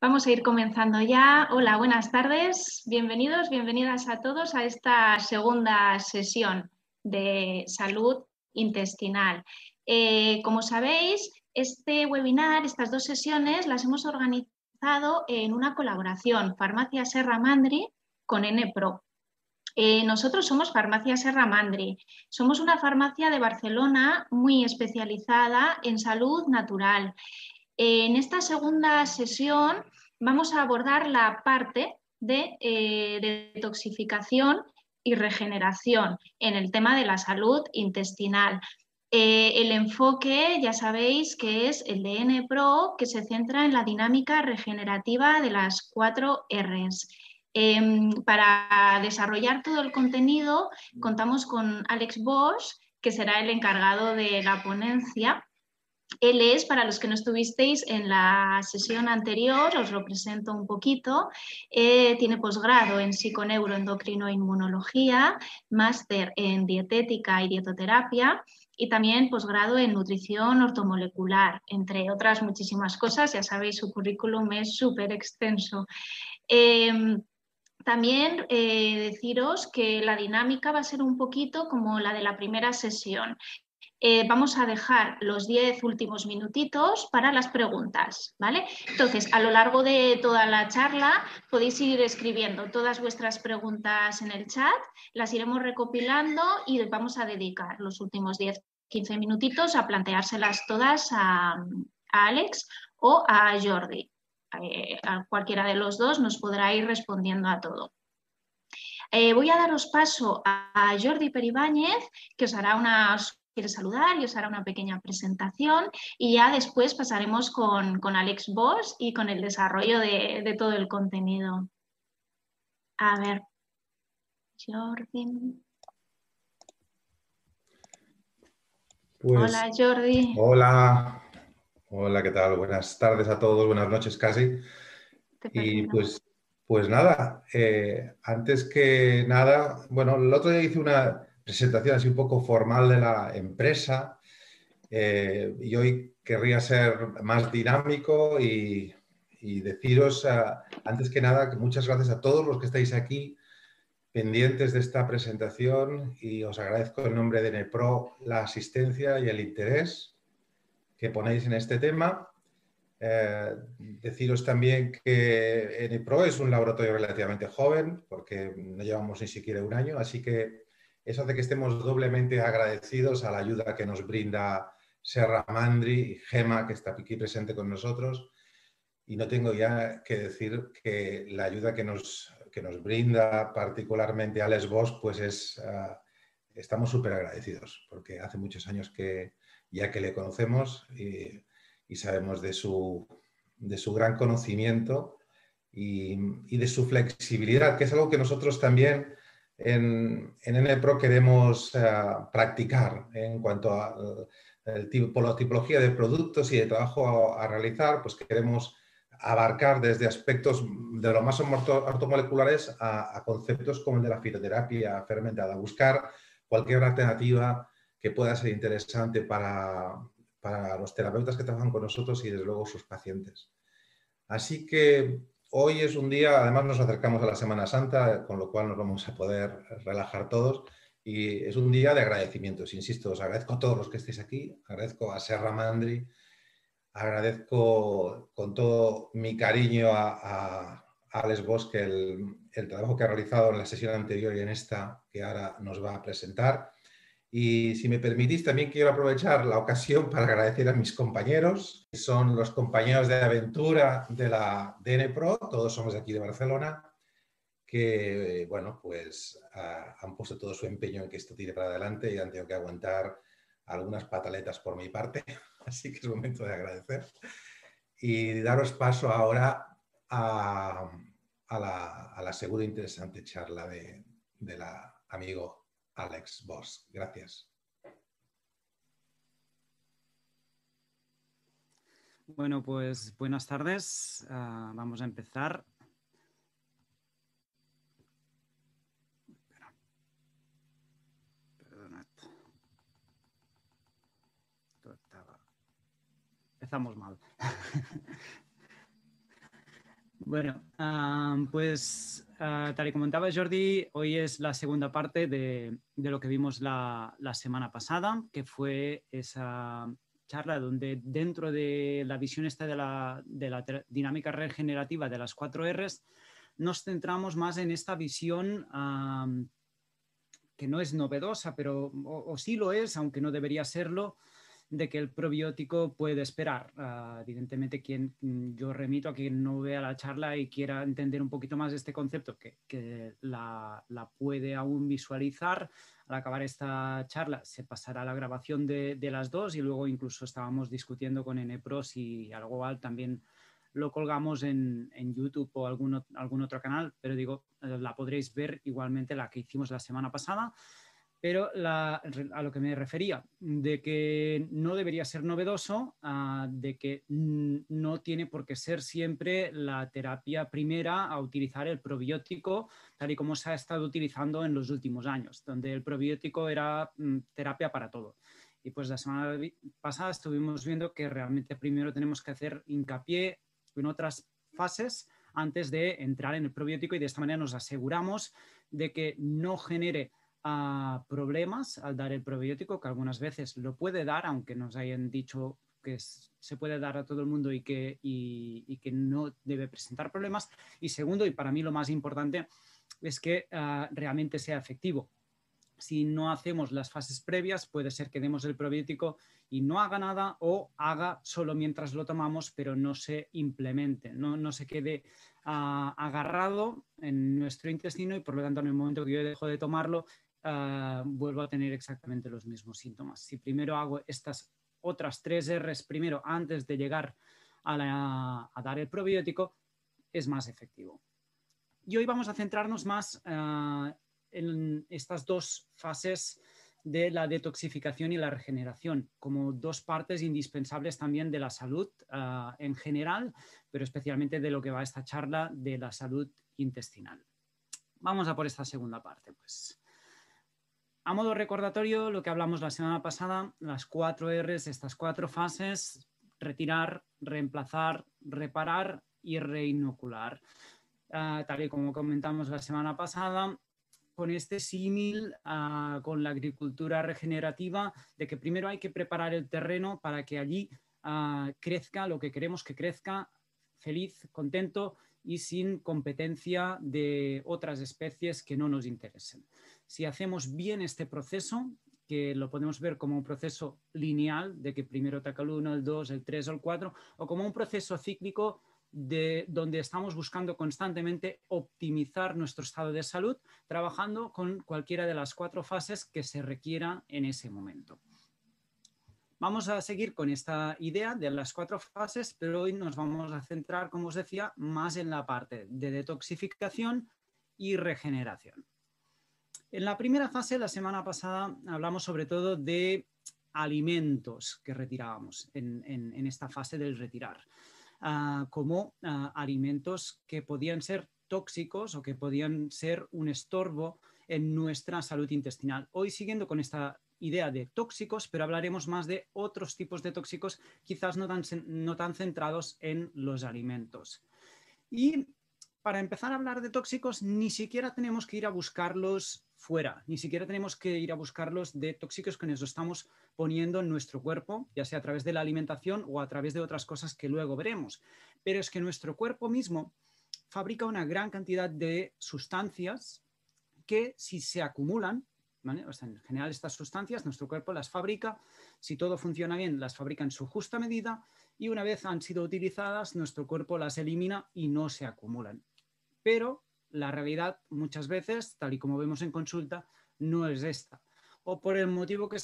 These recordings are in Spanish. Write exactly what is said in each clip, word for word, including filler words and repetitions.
Vamos a ir comenzando ya. Hola, buenas tardes. Bienvenidos, bienvenidas a todos a esta segunda sesión de Salud Intestinal. Eh, como sabéis, este webinar, estas dos sesiones, las hemos organizado en una colaboración, Farmacia Serra Mandri con N P R O. Eh, nosotros somos Farmacia Serra Mandri. Somos una farmacia de Barcelona muy especializada en salud natural. En esta segunda sesión vamos a abordar la parte de eh, detoxificación y regeneración en el tema de la salud intestinal. Eh, el enfoque, ya sabéis, que es el de N P R O, que se centra en la dinámica regenerativa de las cuatro Rs. Eh, para desarrollar todo el contenido contamos con Alex Bosch, que será el encargado de la ponencia. Él es, para los que no estuvisteis en la sesión anterior, os lo presento un poquito, eh, tiene posgrado en psiconeuroendocrinoinmunología, máster en dietética y dietoterapia y también posgrado en nutrición ortomolecular, entre otras muchísimas cosas. Ya sabéis, su currículum es súper extenso. Eh, También eh, deciros que la dinámica va a ser un poquito como la de la primera sesión. Eh, vamos a dejar los diez últimos minutitos para las preguntas, ¿vale? Entonces, a lo largo de toda la charla podéis ir escribiendo todas vuestras preguntas en el chat, las iremos recopilando y vamos a dedicar los últimos diez a quince minutitos a planteárselas todas a, a Alex o a Jordi. Eh, a cualquiera de los dos nos podrá ir respondiendo a todo. Eh, voy a daros paso a, a Jordi Peribáñez, que os hará una... quiere saludar y os hará una pequeña presentación, y ya después pasaremos con, con Alex Bosch y con el desarrollo de, de todo el contenido. A ver, Jordi. Pues, hola, Jordi. Hola, hola, ¿qué tal? Buenas tardes a todos, buenas noches casi. Y pues, pues nada, eh, antes que nada, bueno, el otro día hice una presentación así un poco formal de la empresa, eh, y hoy querría ser más dinámico y, y deciros uh, antes que nada que muchas gracias a todos los que estáis aquí pendientes de esta presentación, y os agradezco en nombre de N P R O la asistencia y el interés que ponéis en este tema. Eh, deciros también que N P R O es un laboratorio relativamente joven, porque no llevamos ni siquiera un año, así que eso hace que estemos doblemente agradecidos a la ayuda que nos brinda Serra Mandri y Gema, que está aquí presente con nosotros. Y no tengo ya que decir que la ayuda que nos, que nos brinda particularmente Alex Bosch, pues es, uh, estamos súper agradecidos, porque hace muchos años que ya que le conocemos y, y sabemos de su, de su gran conocimiento y, y de su flexibilidad, que es algo que nosotros también... En, en N P R O queremos uh, practicar en cuanto a uh, el tipo, la tipología de productos y de trabajo a, a realizar, pues queremos abarcar desde aspectos de lo más ortomoleculares a, a conceptos como el de la fitoterapia fermentada, buscar cualquier alternativa que pueda ser interesante para, para los terapeutas que trabajan con nosotros y desde luego sus pacientes. Así que hoy es un día, además nos acercamos a la Semana Santa, con lo cual nos vamos a poder relajar todos, y es un día de agradecimientos, insisto, os agradezco a todos los que estéis aquí, agradezco a Serra Mandri, agradezco con todo mi cariño a, a Alex Bosch el, el trabajo que ha realizado en la sesión anterior y en esta que ahora nos va a presentar. Y si me permitís, también quiero aprovechar la ocasión para agradecer a mis compañeros, que son los compañeros de aventura de la N P R O, todos somos de aquí de Barcelona, que bueno, pues ah, han puesto todo su empeño en que esto tire para adelante y han tenido que aguantar algunas pataletas por mi parte, así que es momento de agradecer. Y daros paso ahora a, a, la, a la segura e interesante charla de, de la amigo Alex Bosch. Gracias. Bueno, pues buenas tardes. Uh, vamos a empezar. Perdonad. Empezamos mal. Bueno, um, pues uh, tal y como comentaba Jordi, hoy es la segunda parte de, de lo que vimos la, la semana pasada, que fue esa charla donde dentro de la visión esta de la, de la dinámica regenerativa de las cuatro R's, nos centramos más en esta visión um, que no es novedosa, pero o, o sí lo es, aunque no debería serlo, de que el probiótico puede esperar. Uh, evidentemente, quien, yo remito a quien no vea la charla y quiera entender un poquito más este concepto, que, que la, la puede aún visualizar. Al acabar esta charla se pasará la grabación de, de las dos, y luego incluso estábamos discutiendo con N P R O si algo al también lo colgamos en, en YouTube o algún, algún otro canal, pero digo, la podréis ver igualmente la que hicimos la semana pasada. Pero la, a lo que me refería, de que no debería ser novedoso, uh, de que no tiene por qué ser siempre la terapia primera a utilizar el probiótico, tal y como se ha estado utilizando en los últimos años, donde el probiótico era mm, terapia para todo. Y pues la semana pasada estuvimos viendo que realmente primero tenemos que hacer hincapié en otras fases antes de entrar en el probiótico, y de esta manera nos aseguramos de que no genere a problemas al dar el probiótico, que algunas veces lo puede dar, aunque nos hayan dicho que se puede dar a todo el mundo y que, y, y que no debe presentar problemas. Y segundo, y para mí lo más importante, es que uh, realmente sea efectivo. Si no hacemos las fases previas, puede ser que demos el probiótico y no haga nada, o haga solo mientras lo tomamos, pero no se implemente, no, no se quede uh, agarrado en nuestro intestino, y por lo tanto en el momento que yo dejo de tomarlo, Uh, vuelvo a tener exactamente los mismos síntomas. Si primero hago estas otras tres R's primero antes de llegar a, la, a dar el probiótico, es más efectivo. Y hoy vamos a centrarnos más uh, en estas dos fases de la detoxificación y la regeneración, como dos partes indispensables también de la salud uh, en general, pero especialmente de lo que va esta charla de la salud intestinal. Vamos a por esta segunda parte, pues. A modo recordatorio, lo que hablamos la semana pasada, las cuatro R's, estas cuatro fases: retirar, reemplazar, reparar y reinocular. Uh, tal y como comentamos la semana pasada, con este símil uh, con la agricultura regenerativa, de que primero hay que preparar el terreno para que allí uh, crezca lo que queremos que crezca, feliz, contento y sin competencia de otras especies que no nos interesen. Si hacemos bien este proceso, que lo podemos ver como un proceso lineal, de que primero ataca el uno, el dos, el tres o el cuatro, o como un proceso cíclico de, donde estamos buscando constantemente optimizar nuestro estado de salud, trabajando con cualquiera de las cuatro fases que se requiera en ese momento. Vamos a seguir con esta idea de las cuatro fases, pero hoy nos vamos a centrar, como os decía, más en la parte de detoxificación y regeneración. En la primera fase, la semana pasada, hablamos sobre todo de alimentos que retirábamos en, en, en esta fase del retirar, uh, como uh, alimentos que podían ser tóxicos o que podían ser un estorbo en nuestra salud intestinal. Hoy, siguiendo con esta idea de tóxicos, pero hablaremos más de otros tipos de tóxicos, quizás no tan, no tan centrados en los alimentos. Y para empezar a hablar de tóxicos, ni siquiera tenemos que ir a buscarlos fuera, ni siquiera tenemos que ir a buscarlos de tóxicos que nos estamos poniendo en nuestro cuerpo, ya sea a través de la alimentación o a través de otras cosas que luego veremos. Pero es que nuestro cuerpo mismo fabrica una gran cantidad de sustancias que, si se acumulan, ¿vale? O sea, en general estas sustancias, nuestro cuerpo las fabrica, si todo funciona bien las fabrica en su justa medida, y una vez han sido utilizadas nuestro cuerpo las elimina y no se acumulan. Pero la realidad muchas veces, tal y como vemos en consulta, no es esta. O por el motivo que,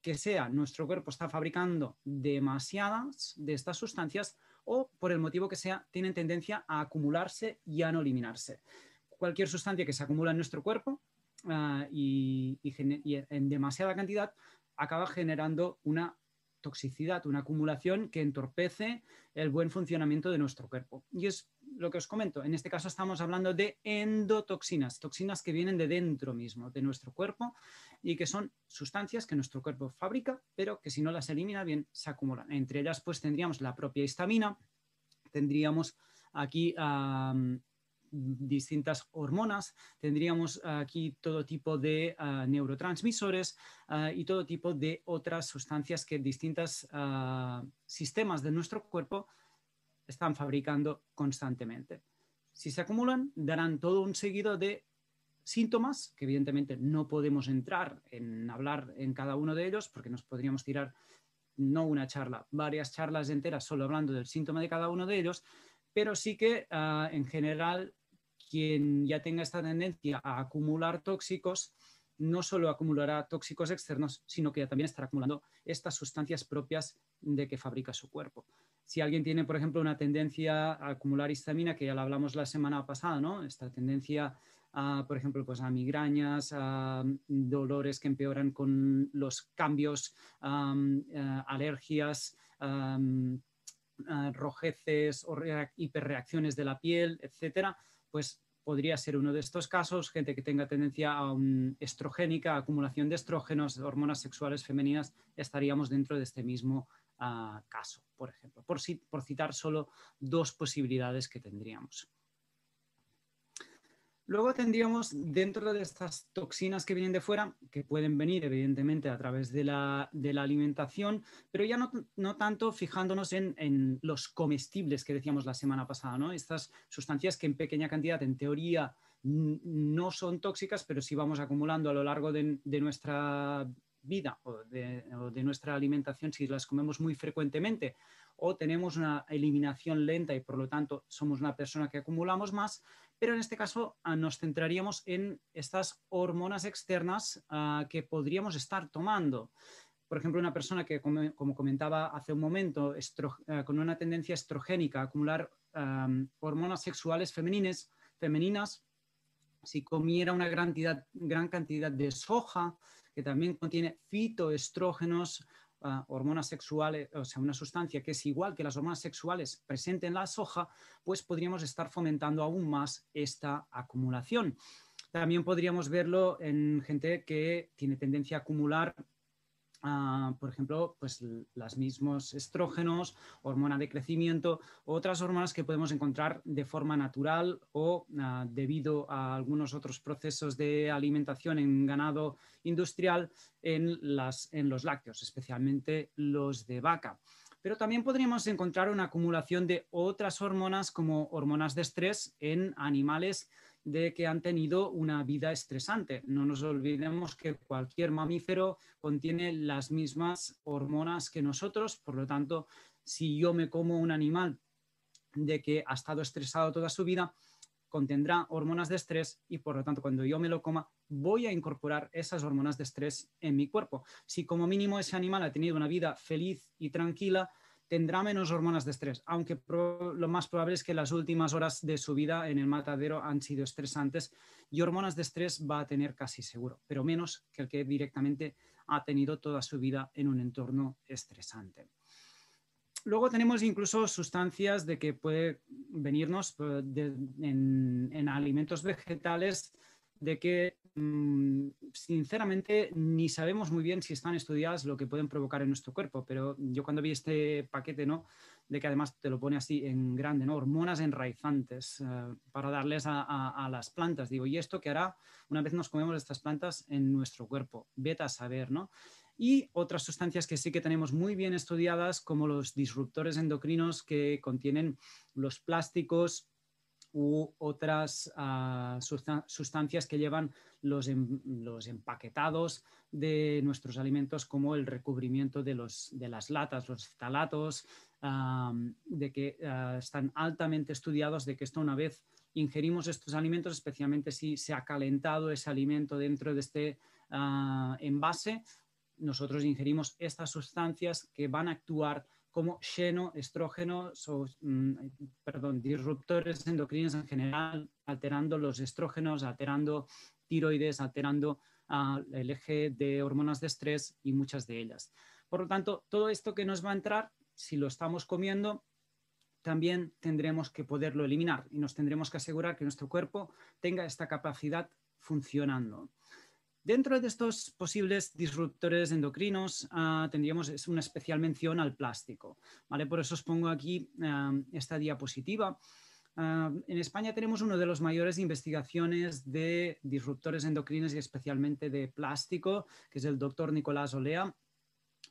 que sea, nuestro cuerpo está fabricando demasiadas de estas sustancias, o por el motivo que sea, tienen tendencia a acumularse y a no eliminarse. Cualquier sustancia que se acumula en nuestro cuerpo Uh, y, y, y en demasiada cantidad acaba generando una toxicidad, una acumulación que entorpece el buen funcionamiento de nuestro cuerpo. Y es lo que os comento, en este caso estamos hablando de endotoxinas, toxinas que vienen de dentro mismo, de nuestro cuerpo, y que son sustancias que nuestro cuerpo fabrica, pero que si no las elimina bien, se acumulan. Entre ellas pues tendríamos la propia histamina, tendríamos aquí um, distintas hormonas, tendríamos aquí todo tipo de uh, neurotransmisores uh, y todo tipo de otras sustancias que distintos uh, sistemas de nuestro cuerpo están fabricando constantemente. Si se acumulan, darán todo un seguido de síntomas, que evidentemente no podemos entrar en hablar en cada uno de ellos, porque nos podríamos tirar no una charla, varias charlas enteras solo hablando del síntoma de cada uno de ellos, pero sí que uh, en general quien ya tenga esta tendencia a acumular tóxicos, no solo acumulará tóxicos externos, sino que también estará acumulando estas sustancias propias de que fabrica su cuerpo. Si alguien tiene, por ejemplo, una tendencia a acumular histamina, que ya la hablamos la semana pasada, ¿no? Esta tendencia a, por ejemplo, pues a migrañas, a dolores que empeoran con los cambios, um, uh, alergias, um, uh, rojeces o hiperreacciones de la piel, etcétera, pues podría ser uno de estos casos. Gente que tenga tendencia a um, estrogénica, acumulación de estrógenos, hormonas sexuales femeninas, estaríamos dentro de este mismo uh, caso, por ejemplo, por, por citar solo dos posibilidades que tendríamos. Luego tendríamos dentro de estas toxinas que vienen de fuera, que pueden venir evidentemente a través de la, de la alimentación, pero ya no, no tanto fijándonos en, en los comestibles que decíamos la semana pasada, ¿no? Estas sustancias que en pequeña cantidad en teoría no son tóxicas, pero si vamos acumulando a lo largo de, de nuestra vida o de, o de nuestra alimentación, si las comemos muy frecuentemente o tenemos una eliminación lenta y por lo tanto somos una persona que acumulamos más, pero en este caso nos centraríamos en estas hormonas externas uh, que podríamos estar tomando. Por ejemplo, una persona que, como, como comentaba hace un momento, estro, uh, con una tendencia estrogénica a acumular um, hormonas sexuales femeninas, femeninas, si comiera una gran cantidad, gran cantidad de soja, que también contiene fitoestrógenos, Uh, hormonas sexuales, o sea, una sustancia que es igual que las hormonas sexuales presente en la soja, pues podríamos estar fomentando aún más esta acumulación. También podríamos verlo en gente que tiene tendencia a acumular, uh, por ejemplo, pues los mismos estrógenos, hormona de crecimiento, otras hormonas que podemos encontrar de forma natural o uh, debido a algunos otros procesos de alimentación en ganado industrial, En, las, en los lácteos, especialmente los de vaca. Pero también podríamos encontrar una acumulación de otras hormonas como hormonas de estrés en animales de que han tenido una vida estresante. No nos olvidemos que cualquier mamífero contiene las mismas hormonas que nosotros, por lo tanto, si yo me como un animal de que ha estado estresado toda su vida, contendrá hormonas de estrés y por lo tanto cuando yo me lo coma voy a incorporar esas hormonas de estrés en mi cuerpo. Si como mínimo ese animal ha tenido una vida feliz y tranquila, tendrá menos hormonas de estrés, aunque lo más probable es que las últimas horas de su vida en el matadero han sido estresantes y hormonas de estrés va a tener casi seguro, pero menos que el que directamente ha tenido toda su vida en un entorno estresante. Luego tenemos incluso sustancias de que puede venirnos de, en, en alimentos vegetales de que sinceramente ni sabemos muy bien si están estudiadas lo que pueden provocar en nuestro cuerpo, pero yo cuando vi este paquete, ¿no?, de que además te lo pone así en grande, ¿no?, hormonas enraizantes uh, para darles a, a, a las plantas, digo, ¿y esto qué hará una vez nos comemos estas plantas en nuestro cuerpo? Vete a saber, ¿no? Y otras sustancias que sí que tenemos muy bien estudiadas, como los disruptores endocrinos que contienen los plásticos u otras uh, sustan sustancias que llevan los, em los empaquetados de nuestros alimentos, como el recubrimiento de, los, de las latas, los ftalatos, um, de que uh, están altamente estudiados, de que esto una vez ingerimos estos alimentos, especialmente si se ha calentado ese alimento dentro de este uh, envase, nosotros ingerimos estas sustancias que van a actuar como xenoestrógenos o, perdón, disruptores endocrinos en general, alterando los estrógenos, alterando tiroides, alterando uh, el eje de hormonas de estrés y muchas de ellas. Por lo tanto, todo esto que nos va a entrar, si lo estamos comiendo, también tendremos que poderlo eliminar y nos tendremos que asegurar que nuestro cuerpo tenga esta capacidad funcionando. Dentro de estos posibles disruptores endocrinos uh, tendríamos una especial mención al plástico, ¿vale? Por eso os pongo aquí uh, esta diapositiva Uh, en España tenemos uno de los mayores investigaciones de disruptores endocrinos y especialmente de plástico, que es el doctor Nicolás Olea,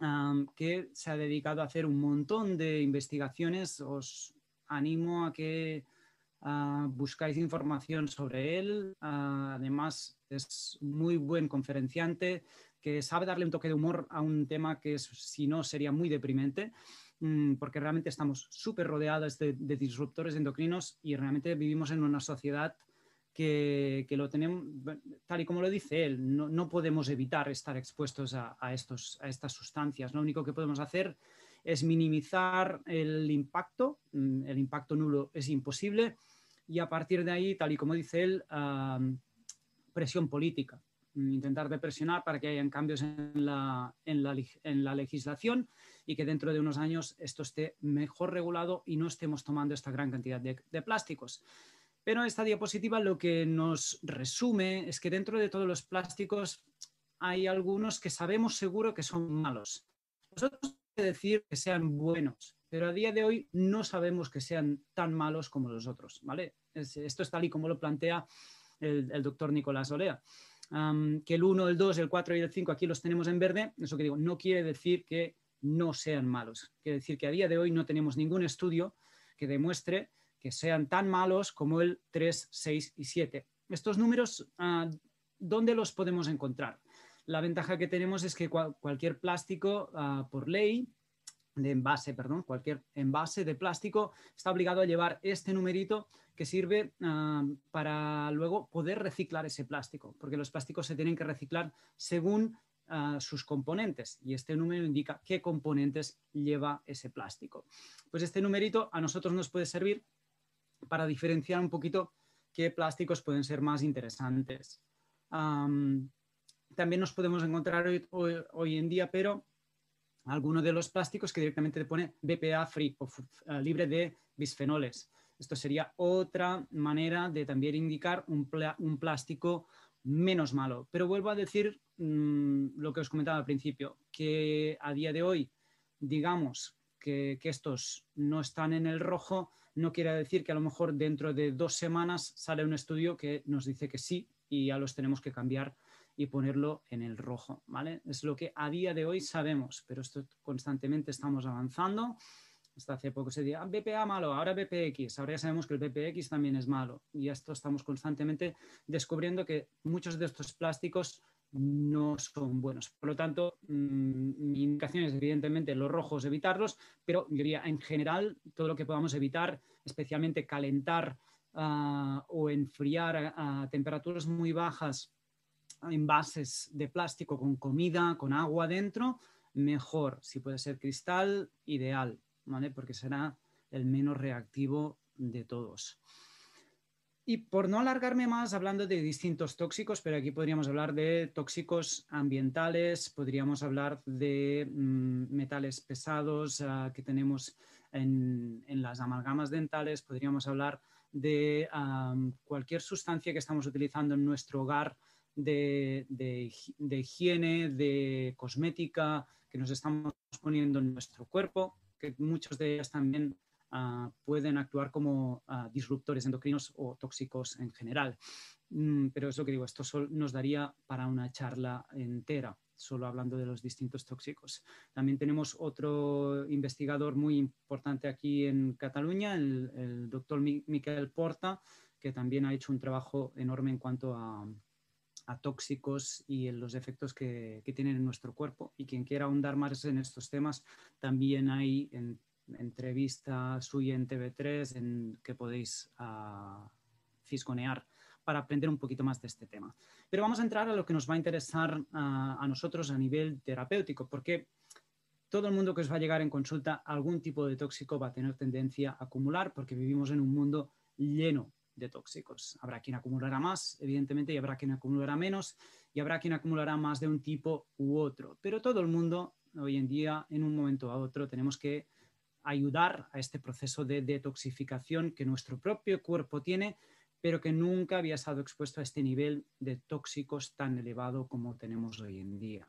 um, que se ha dedicado a hacer un montón de investigaciones. Os animo a que uh, buscáis información sobre él. Uh, además, es muy buen conferenciante que sabe darle un toque de humor a un tema que, si no, sería muy deprimente, porque realmente estamos súper rodeados de, de disruptores endocrinos y realmente vivimos en una sociedad que, que lo tenemos, tal y como lo dice él, no, no podemos evitar estar expuestos a, a, estos, a estas sustancias. Lo único que podemos hacer es minimizar el impacto. El impacto nulo es imposible, y a partir de ahí, tal y como dice él, uh, presión política. Intentar de presionar para que hayan cambios en la, en, la, en la legislación y que dentro de unos años esto esté mejor regulado y no estemos tomando esta gran cantidad de, de plásticos. Pero esta diapositiva lo que nos resume es que dentro de todos los plásticos hay algunos que sabemos seguro que son malos. Nosotros decir que sean buenos, pero a día de hoy no sabemos que sean tan malos como los otros, ¿vale? Esto es tal y como lo plantea el, el doctor Nicolás Olea. Um, que el uno, el dos, el cuatro y el cinco aquí los tenemos en verde, eso que digo, no quiere decir que no sean malos. Quiere decir que a día de hoy no tenemos ningún estudio que demuestre que sean tan malos como el tres, seis y siete. Estos números, uh, ¿dónde los podemos encontrar? La ventaja que tenemos es que cual, cualquier plástico, uh, por ley, de envase, perdón, cualquier envase de plástico está obligado a llevar este numerito que sirve uh, para luego poder reciclar ese plástico, porque los plásticos se tienen que reciclar según uh, sus componentes, y este número indica qué componentes lleva ese plástico. Pues este numerito a nosotros nos puede servir para diferenciar un poquito qué plásticos pueden ser más interesantes. Um, también nos podemos encontrar hoy, hoy, hoy en día, pero algunos de los plásticos que directamente te pone B P A free o uh, libre de bisfenoles. Esto sería otra manera de también indicar un, pl un plástico menos malo. Pero vuelvo a decir mmm, lo que os comentaba al principio, que a día de hoy digamos que, que estos no están en el rojo, no quiere decir que a lo mejor dentro de dos semanas sale un estudio que nos dice que sí y ya los tenemos que cambiar y ponerlo en el rojo, ¿vale? Es lo que a día de hoy sabemos, pero esto constantemente estamos avanzando. Hasta hace poco se decía, ah, B P A malo, ahora B P X, ahora ya sabemos que el B P X también es malo, y esto estamos constantemente descubriendo que muchos de estos plásticos no son buenos. Por lo tanto, mmm, mi indicación es evidentemente los rojos evitarlos, pero yo diría en general todo lo que podamos evitar, especialmente calentar uh, o enfriar a, a temperaturas muy bajas envases de plástico con comida, con agua dentro, mejor. Si puede ser cristal, ideal, ¿vale? Porque será el menos reactivo de todos. Y por no alargarme más hablando de distintos tóxicos, pero aquí podríamos hablar de tóxicos ambientales, podríamos hablar de mm, metales pesados uh, que tenemos en, en las amalgamas dentales, podríamos hablar de um, cualquier sustancia que estamos utilizando en nuestro hogar, De, de, de higiene, de cosmética, que nos estamos poniendo en nuestro cuerpo, que muchas de ellas también uh, pueden actuar como uh, disruptores endocrinos o tóxicos en general. Mm, pero es lo que digo, esto solo nos daría para una charla entera, solo hablando de los distintos tóxicos. También tenemos otro investigador muy importante aquí en Cataluña, el, el doctor Miquel Porta, que también ha hecho un trabajo enorme en cuanto a a tóxicos y en los efectos que, que tienen en nuestro cuerpo. Y quien quiera ahondar más en estos temas, también hay en, entrevista suya en T V tres en que podéis uh, fisgonear para aprender un poquito más de este tema. Pero vamos a entrar a lo que nos va a interesar uh, a nosotros a nivel terapéutico, porque todo el mundo que os va a llegar en consulta algún tipo de tóxico va a tener tendencia a acumular, porque vivimos en un mundo lleno de tóxicos. Habrá quien acumulará más, evidentemente, y habrá quien acumulará menos, y habrá quien acumulará más de un tipo u otro. Pero todo el mundo, hoy en día, en un momento a otro, tenemos que ayudar a este proceso de detoxificación que nuestro propio cuerpo tiene, pero que nunca había estado expuesto a este nivel de tóxicos tan elevado como tenemos hoy en día.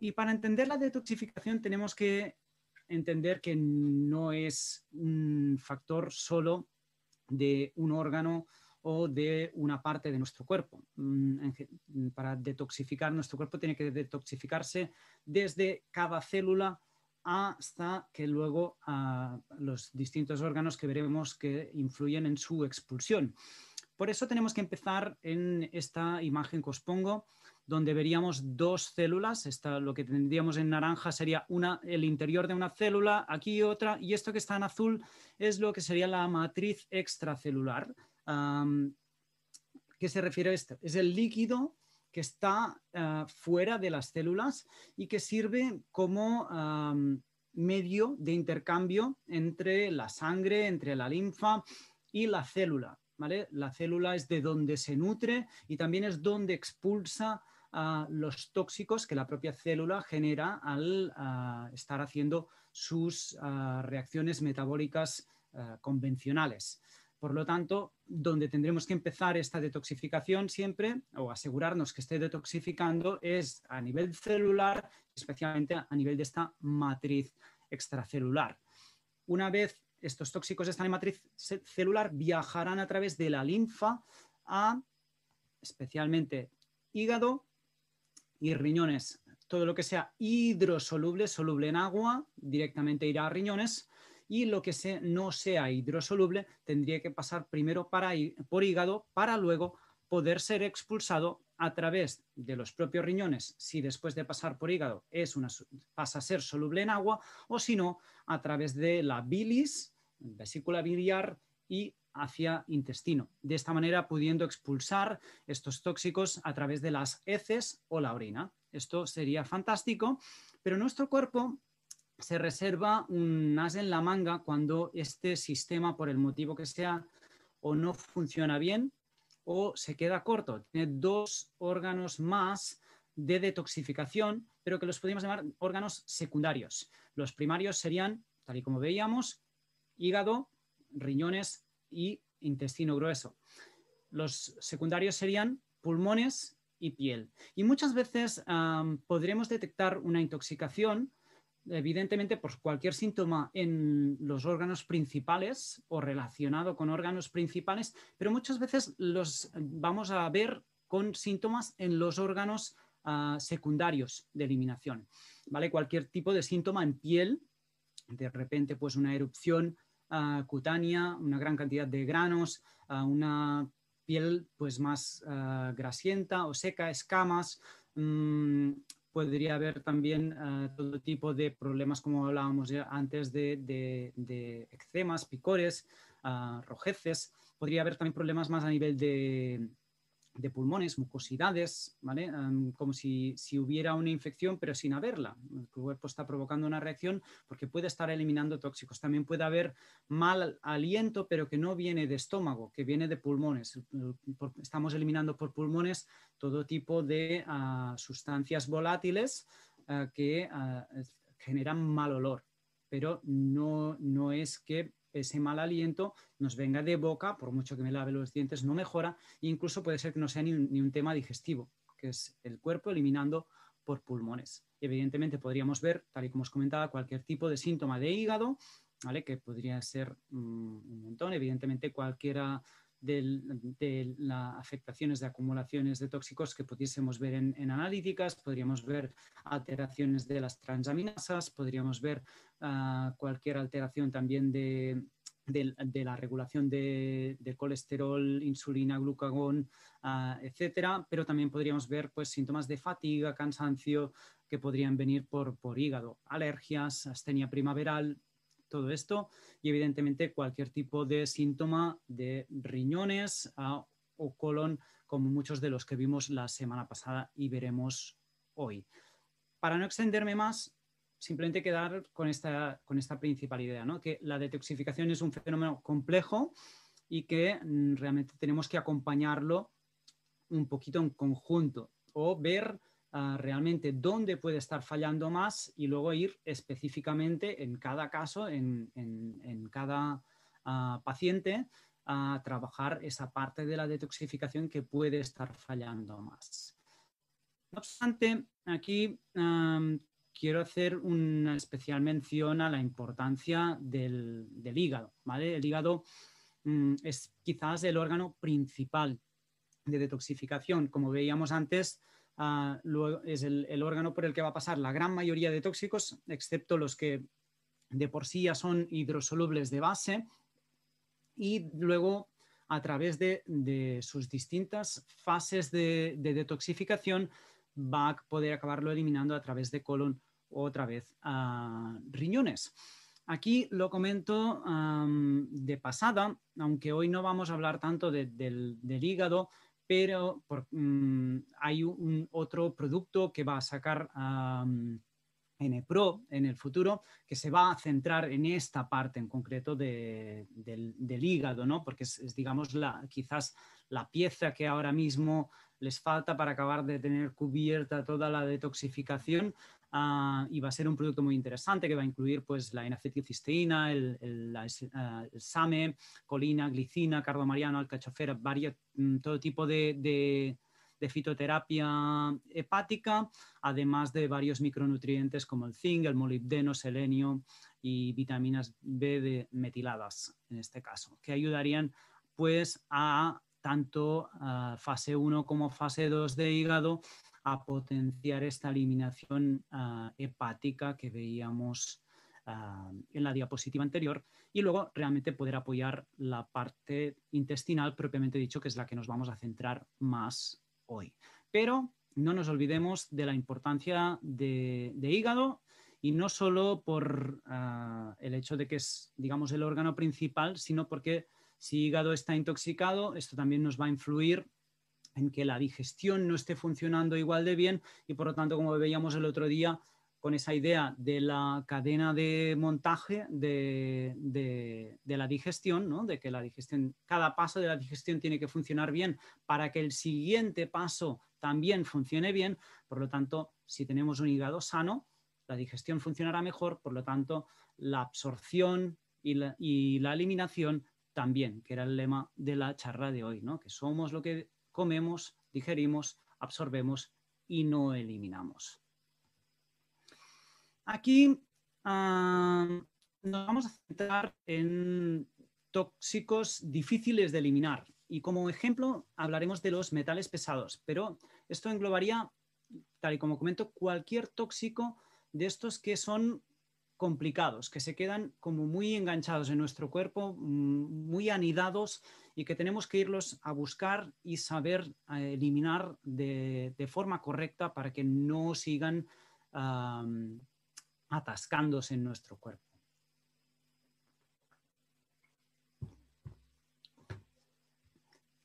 Y para entender la detoxificación tenemos que entender que no es un factor solo de un órgano o de una parte de nuestro cuerpo. Para detoxificar, nuestro cuerpo tiene que detoxificarse desde cada célula hasta que luego a los distintos órganos que veremos que influyen en su expulsión. Por eso tenemos que empezar en esta imagen que os pongo, donde veríamos dos células. Esta, lo que tendríamos en naranja sería una, el interior de una célula, aquí otra, y esto que está en azul es lo que sería la matriz extracelular. Um, ¿Qué se refiere a esto? Es el líquido que está uh, fuera de las células y que sirve como um, medio de intercambio entre la sangre, entre la linfa y la célula. ¿Vale? La célula es de donde se nutre y también es donde expulsa uh, los tóxicos que la propia célula genera al uh, estar haciendo sus uh, reacciones metabólicas uh, convencionales. Por lo tanto, donde tendremos que empezar esta detoxificación siempre, o asegurarnos que esté detoxificando, es a nivel celular, especialmente a nivel de esta matriz extracelular. Una vez estos tóxicos están en matriz celular, viajarán a través de la linfa a especialmente hígado y riñones. Todo lo que sea hidrosoluble, soluble en agua, directamente irá a riñones, y lo que se, no sea hidrosoluble tendría que pasar primero para, por hígado para luego poder ser expulsado a través de los propios riñones, si después de pasar por hígado es una, pasa a ser soluble en agua, o si no, a través de la bilis, vesícula biliar y hacia intestino. De esta manera pudiendo expulsar estos tóxicos a través de las heces o la orina. Esto sería fantástico, pero nuestro cuerpo se reserva un as en la manga cuando este sistema, por el motivo que sea, o no funciona bien, o se queda corto. Tiene dos órganos más de detoxificación, pero que los podríamos llamar órganos secundarios. Los primarios serían, tal y como veíamos, hígado, riñones y intestino grueso. Los secundarios serían pulmones y piel. Y muchas veces um, podremos detectar una intoxicación, evidentemente, por cualquier síntoma en los órganos principales o relacionado con órganos principales, pero muchas veces los vamos a ver con síntomas en los órganos uh, secundarios de eliminación. ¿Vale? Cualquier tipo de síntoma en piel, de repente pues una erupción uh, cutánea, una gran cantidad de granos, uh, una piel pues, más uh, grasienta o seca, escamas. Mmm, Podría haber también uh, todo tipo de problemas, como hablábamos antes, de, de, de eczemas, picores, uh, rojeces. Podría haber también problemas más a nivel de, de pulmones, mucosidades, ¿vale? Um, como si, si hubiera una infección, pero sin haberla. El cuerpo está provocando una reacción porque puede estar eliminando tóxicos. También puede haber mal aliento, pero que no viene de estómago, que viene de pulmones. Estamos eliminando por pulmones todo tipo de uh, sustancias volátiles uh, que uh, generan mal olor, pero no, no es que ese mal aliento nos venga de boca, por mucho que me lave los dientes no mejora, e incluso puede ser que no sea ni un, ni un tema digestivo, que es el cuerpo eliminando por pulmones. Evidentemente podríamos ver, tal y como os comentaba, cualquier tipo de síntoma de hígado, ¿vale? Que podría ser um, un montón, evidentemente cualquiera de, de las afectaciones de acumulaciones de tóxicos que pudiésemos ver en, en analíticas, podríamos ver alteraciones de las transaminasas, podríamos ver uh, cualquier alteración también de, de, de la regulación de, de colesterol, insulina, glucagón, uh, etcétera, pero también podríamos ver pues, síntomas de fatiga, cansancio que podrían venir por, por hígado, alergias, astenia primaveral. Todo esto y evidentemente cualquier tipo de síntoma de riñones uh, o colon, como muchos de los que vimos la semana pasada y veremos hoy. Para no extenderme más, simplemente quedar con esta, con esta principal idea, ¿no? Que la detoxificación es un fenómeno complejo y que mm, realmente tenemos que acompañarlo un poquito en conjunto o ver Uh, realmente dónde puede estar fallando más y luego ir específicamente en cada caso, en, en, en cada uh, paciente, a trabajar esa parte de la detoxificación que puede estar fallando más. No obstante, aquí um, quiero hacer una especial mención a la importancia del, del hígado, ¿vale? El hígado mmm, es quizás el órgano principal de detoxificación. Como veíamos antes, uh, lo, es el, el órgano por el que va a pasar la gran mayoría de tóxicos, excepto los que de por sí ya son hidrosolubles de base, y luego a través de, de sus distintas fases de, de detoxificación va a poder acabarlo eliminando a través de colon o otra vez a riñones. Aquí lo comento um, de pasada, aunque hoy no vamos a hablar tanto de, del, del hígado, pero por, um, hay un otro producto que va a sacar um, N Pro en el futuro, que se va a centrar en esta parte en concreto de, del, del hígado, ¿no? Porque es, es digamos, la, quizás la pieza que ahora mismo les falta para acabar de tener cubierta toda la detoxificación. Uh, y va a ser un producto muy interesante que va a incluir pues, la N acetilcisteína, el, el, la, uh, el SAMe, colina, glicina, carbamariano, alcachofera, varios, todo tipo de, de, de fitoterapia hepática, además de varios micronutrientes como el zinc, el molibdeno, selenio y vitaminas B de metiladas, en este caso, que ayudarían pues, a tanto uh, fase uno como fase dos de hígado a potenciar esta eliminación uh, hepática que veíamos uh, en la diapositiva anterior, y luego realmente poder apoyar la parte intestinal propiamente dicho, que es la que nos vamos a centrar más hoy. Pero no nos olvidemos de la importancia de, de hígado, y no solo por uh, el hecho de que es, digamos, el órgano principal, sino porque si hígado está intoxicado, esto también nos va a influir en que la digestión no esté funcionando igual de bien, y por lo tanto, como veíamos el otro día, con esa idea de la cadena de montaje de, de, de la digestión, ¿no? De que la digestión, cada paso de la digestión tiene que funcionar bien para que el siguiente paso también funcione bien. Por lo tanto, si tenemos un hígado sano, la digestión funcionará mejor, por lo tanto, la absorción y la, y la eliminación también, que era el lema de la charla de hoy, ¿no? Que somos lo que comemos, digerimos, absorbemos y no eliminamos. Aquí uh, nos vamos a centrar en tóxicos difíciles de eliminar, y como ejemplo hablaremos de los metales pesados, pero esto englobaría, tal y como comento, cualquier tóxico de estos que son complicados, que se quedan como muy enganchados en nuestro cuerpo, muy anidados, y que tenemos que irlos a buscar y saber eliminar de, de forma correcta para que no sigan um, atascándose en nuestro cuerpo.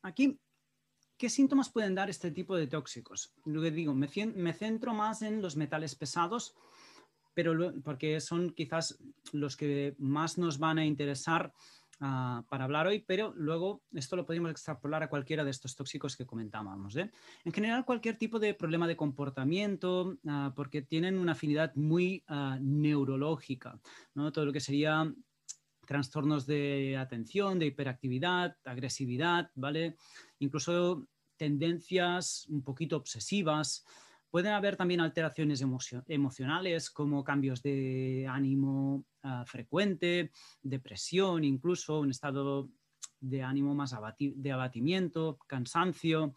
Aquí, ¿qué síntomas pueden dar este tipo de tóxicos? Lo que digo, me, me centro más en los metales pesados, pero porque son quizás los que más nos van a interesar uh, para hablar hoy, pero luego esto lo podemos extrapolar a cualquiera de estos tóxicos que comentábamos, ¿eh? En general, cualquier tipo de problema de comportamiento, uh, porque tienen una afinidad muy uh, neurológica, ¿no? Todo lo que sería trastornos de atención, de hiperactividad, agresividad, ¿vale? Incluso tendencias un poquito obsesivas. Pueden haber también alteraciones emocio- emocionales como cambios de ánimo uh, frecuente, depresión incluso, un estado de ánimo más abati- de abatimiento, cansancio,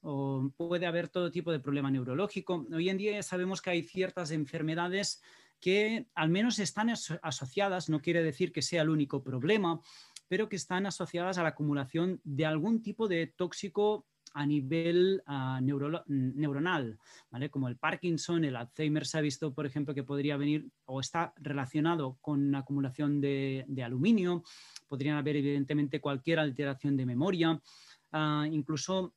o puede haber todo tipo de problema neurológico. Hoy en día ya sabemos que hay ciertas enfermedades que al menos están aso- asociadas, no quiere decir que sea el único problema, pero que están asociadas a la acumulación de algún tipo de tóxico a nivel uh, neuro neuronal, ¿vale? Como el Parkinson, el Alzheimer se ha visto, por ejemplo, que podría venir o está relacionado con acumulación de, de aluminio. Podrían haber, evidentemente, cualquier alteración de memoria, uh, incluso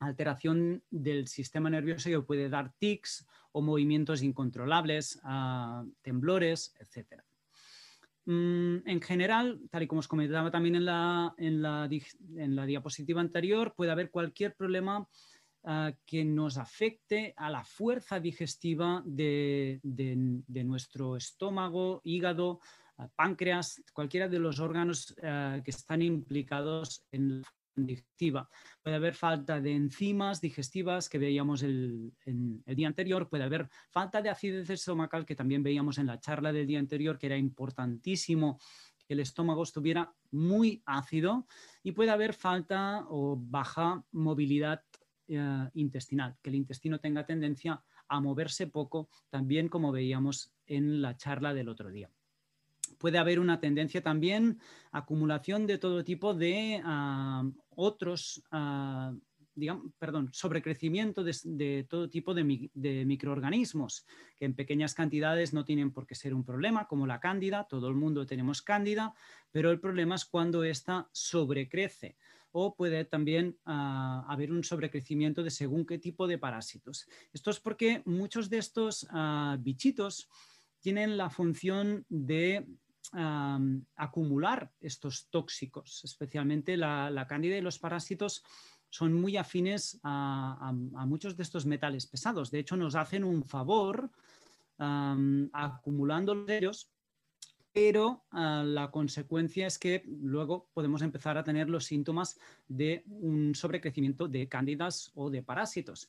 alteración del sistema nervioso que puede dar tics o movimientos incontrolables, uh, temblores, etcétera. En general, tal y como os comentaba también en la, en la, en la diapositiva anterior, puede haber cualquier problema uh, que nos afecte a la fuerza digestiva de, de, de nuestro estómago, hígado, uh, páncreas, cualquiera de los órganos uh, que están implicados en la fuerza digestiva. Puede haber falta de enzimas digestivas que veíamos el, en, el día anterior, puede haber falta de acidez estomacal que también veíamos en la charla del día anterior, que era importantísimo el estómago estuviera muy ácido y puede haber falta o baja movilidad eh, intestinal, que el intestino tenga tendencia a moverse poco, también como veíamos en la charla del otro día. Puede haber una tendencia también a acumulación de todo tipo de uh, otros, uh, digamos, perdón, sobrecrecimiento de, de todo tipo de, mi, de microorganismos, que en pequeñas cantidades no tienen por qué ser un problema, como la cándida. Todo el mundo tenemos cándida, pero el problema es cuando esta sobrecrece. O puede también uh, haber un sobrecrecimiento de según qué tipo de parásitos. Esto es porque muchos de estos uh, bichitos tienen la función de um, acumular estos tóxicos, especialmente la, la cándida y los parásitos son muy afines a, a, a muchos de estos metales pesados. De hecho, nos hacen un favor um, acumulándolos ellos, pero uh, la consecuencia es que luego podemos empezar a tener los síntomas de un sobrecrecimiento de cándidas o de parásitos.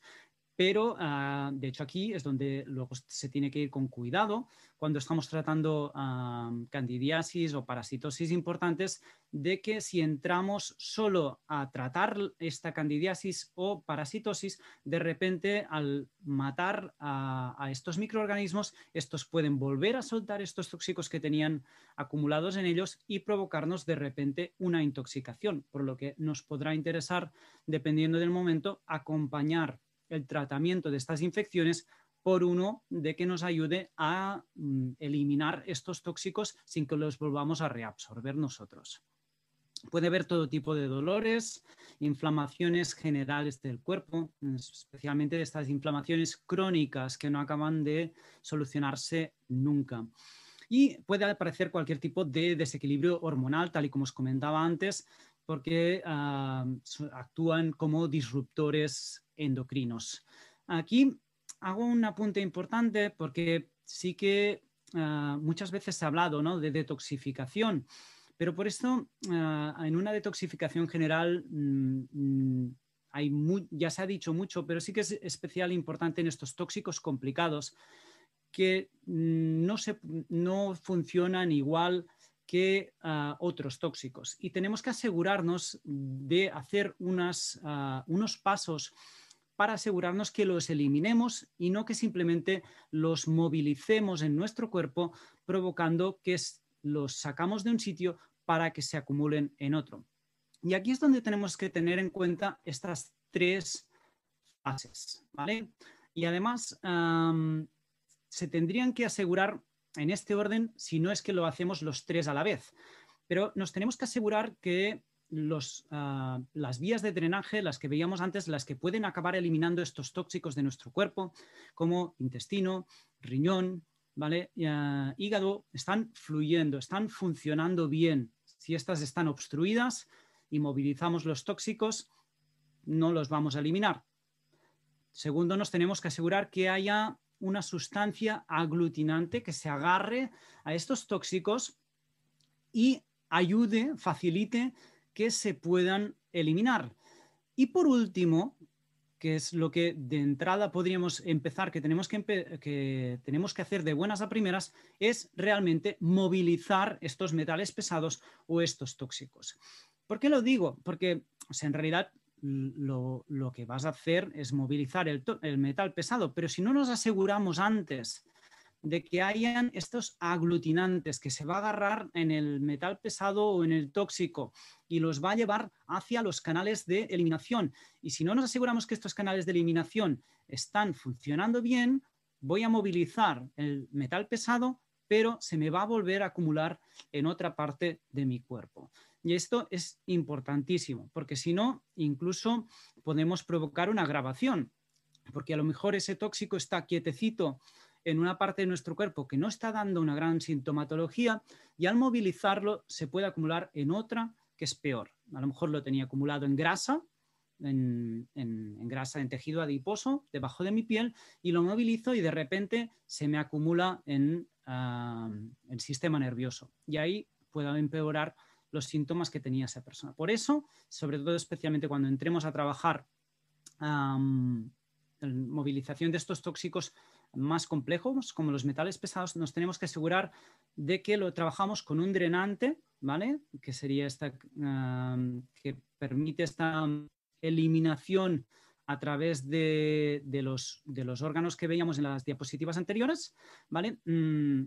Pero, uh, de hecho, aquí es donde luego se tiene que ir con cuidado cuando estamos tratando uh, candidiasis o parasitosis importantes, de que si entramos solo a tratar esta candidiasis o parasitosis, de repente al matar a, a estos microorganismos, estos pueden volver a soltar estos tóxicos que tenían acumulados en ellos y provocarnos de repente una intoxicación, por lo que nos podrá interesar, dependiendo del momento, acompañar el tratamiento de estas infecciones por uno de que nos ayude a eliminar estos tóxicos sin que los volvamos a reabsorber nosotros. Puede haber todo tipo de dolores, inflamaciones generales del cuerpo, especialmente estas inflamaciones crónicas que no acaban de solucionarse nunca. Y puede aparecer cualquier tipo de desequilibrio hormonal, tal y como os comentaba antes, porque uh, actúan como disruptores endocrinos. Aquí hago un apunte importante porque sí que uh, muchas veces se ha hablado, ¿no?, de detoxificación, pero por esto uh, en una detoxificación general mmm, hay muy, ya se ha dicho mucho, pero sí que es especial importante en estos tóxicos complicados que mmm, no, se, no funcionan igual que uh, otros tóxicos. Y tenemos que asegurarnos de hacer unas, uh, unos pasos para asegurarnos que los eliminemos y no que simplemente los movilicemos en nuestro cuerpo, provocando que los sacamos de un sitio para que se acumulen en otro. Y aquí es donde tenemos que tener en cuenta estas tres fases, ¿vale? Y además um, se tendrían que asegurar en este orden, si no es que lo hacemos los tres a la vez. Pero nos tenemos que asegurar que los, uh, las vías de drenaje, las que veíamos antes, las que pueden acabar eliminando estos tóxicos de nuestro cuerpo, como intestino, riñón, ¿vale?, uh, hígado, están fluyendo, están funcionando bien. Si estas están obstruidas y movilizamos los tóxicos, no los vamos a eliminar. Segundo, nos tenemos que asegurar que haya una sustancia aglutinante que se agarre a estos tóxicos y ayude, facilite que se puedan eliminar. Y por último, que es lo que de entrada podríamos empezar, que tenemos que, empe que, tenemos que hacer de buenas a primeras, es realmente movilizar estos metales pesados o estos tóxicos. ¿Por qué lo digo? Porque, o sea, en realidad Lo, lo que vas a hacer es movilizar el, el metal pesado, pero si no nos aseguramos antes de que hayan estos aglutinantes que se va a agarrar en el metal pesado o en el tóxico y los va a llevar hacia los canales de eliminación, y si no nos aseguramos que estos canales de eliminación están funcionando bien, voy a movilizar el metal pesado, pero se me va a volver a acumular en otra parte de mi cuerpo. Y esto es importantísimo, porque si no, incluso podemos provocar una agravación, porque a lo mejor ese tóxico está quietecito en una parte de nuestro cuerpo que no está dando una gran sintomatología, y al movilizarlo se puede acumular en otra que es peor. A lo mejor lo tenía acumulado en grasa, En, en, en grasa, en tejido adiposo, debajo de mi piel, y lo movilizo y de repente se me acumula en uh, el sistema nervioso. Y ahí puedo empeorar los síntomas que tenía esa persona. Por eso, sobre todo especialmente cuando entremos a trabajar um, en movilización de estos tóxicos más complejos, como los metales pesados, nos tenemos que asegurar de que lo trabajamos con un drenante, ¿vale? Que sería esta, uh, que permite esta eliminación a través de, de, los, de los órganos que veíamos en las diapositivas anteriores, ¿vale? Mm,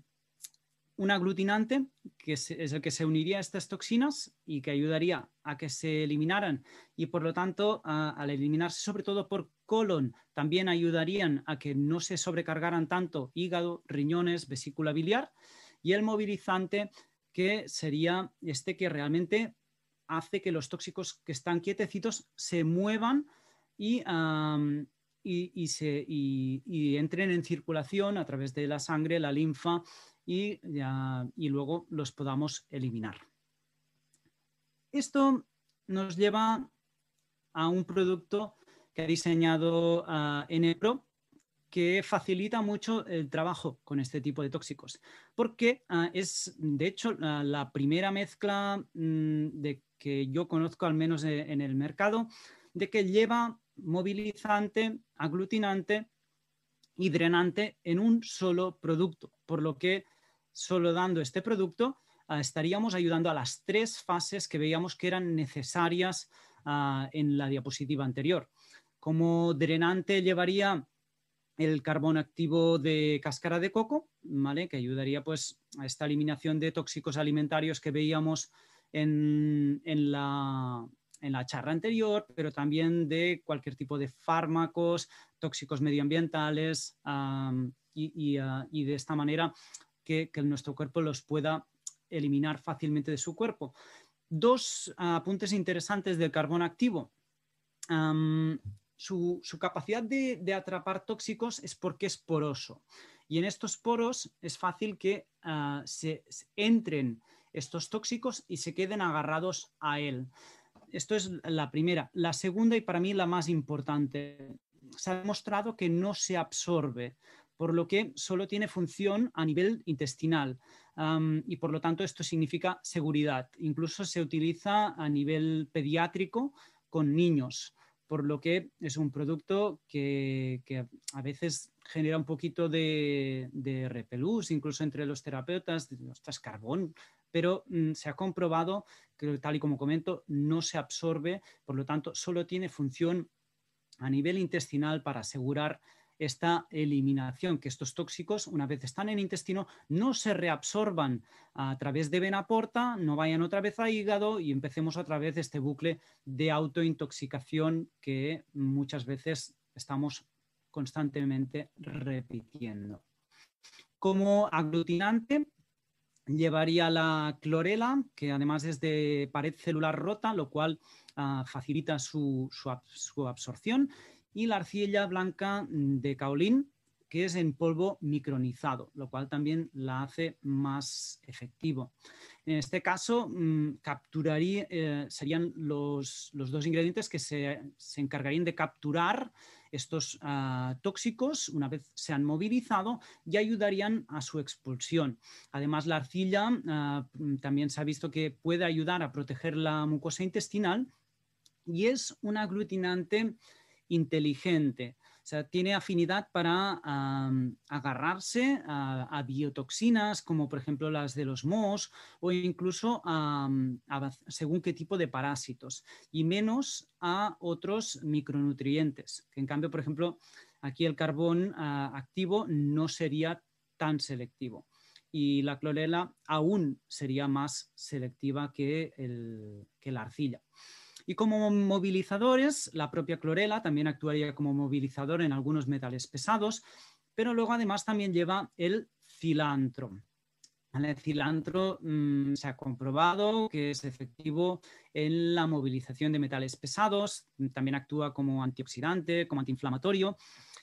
un aglutinante, que es el que se uniría a estas toxinas y que ayudaría a que se eliminaran, y por lo tanto, a, al eliminarse sobre todo por colon, también ayudarían a que no se sobrecargaran tanto hígado, riñones, vesícula biliar, y el movilizante, que sería este que realmente hace que los tóxicos que están quietecitos se muevan y, um, y, y, se, y, y entren en circulación a través de la sangre, la linfa, Y, ya, y luego los podamos eliminar. Esto nos lleva a un producto que ha diseñado uh, N Pro, que facilita mucho el trabajo con este tipo de tóxicos, porque uh, es, de hecho, uh, la primera mezcla mm, de que yo conozco, al menos de, en el mercado, de que lleva movilizante, aglutinante y drenante en un solo producto, por lo que solo dando este producto uh, estaríamos ayudando a las tres fases que veíamos que eran necesarias uh, en la diapositiva anterior. Como drenante llevaría el carbón activo de cáscara de coco, ¿vale? Que ayudaría pues, a esta eliminación de tóxicos alimentarios que veíamos en, en la... en la charla anterior, pero también de cualquier tipo de fármacos, tóxicos medioambientales, um, y, y, uh, y de esta manera que, que nuestro cuerpo los pueda eliminar fácilmente de su cuerpo. Dos uh, apuntes interesantes del carbón activo. Um, su, su capacidad de, de atrapar tóxicos es porque es poroso, y en estos poros es fácil que uh, se, se entren estos tóxicos y se queden agarrados a él. Esto es la primera. La segunda, y para mí la más importante, se ha demostrado que no se absorbe, por lo que solo tiene función a nivel intestinal, um, y por lo tanto esto significa seguridad. Incluso se utiliza a nivel pediátrico con niños, por lo que es un producto que, que a veces genera un poquito de, de repelús, incluso entre los terapeutas, de, ostras, carbón, pero mmm, se ha comprobado que, tal y como comento, no se absorbe, por lo tanto, solo tiene función a nivel intestinal para asegurar esta eliminación, que estos tóxicos, una vez están en el intestino, no se reabsorban a través de vena porta, no vayan otra vez a hígado y empecemos otra vez este bucle de autointoxicación que muchas veces estamos constantemente repitiendo. Como aglutinante, llevaría la clorela, que además es de pared celular rota, lo cual uh, facilita su, su, ab su absorción, y la arcilla blanca de caolín, que es en polvo micronizado, lo cual también la hace más efectivo. En este caso, mmm, capturaría, eh, serían los, los dos ingredientes que se, se encargarían de capturar estos uh, tóxicos una vez se han movilizado y ayudarían a su expulsión. Además, la arcilla uh, también se ha visto que puede ayudar a proteger la mucosa intestinal y es un aglutinante inteligente. O sea, tiene afinidad para um, agarrarse a, a biotoxinas, como por ejemplo las de los mohos, o incluso um, a según qué tipo de parásitos, y menos a otros micronutrientes, que en cambio, por ejemplo, aquí el carbón uh, activo no sería tan selectivo, y la clorela aún sería más selectiva que, el, que la arcilla. Y como movilizadores, la propia clorela también actuaría como movilizador en algunos metales pesados, pero luego además también lleva el cilantro. El cilantro mmm, se ha comprobado que es efectivo en la movilización de metales pesados, también actúa como antioxidante, como antiinflamatorio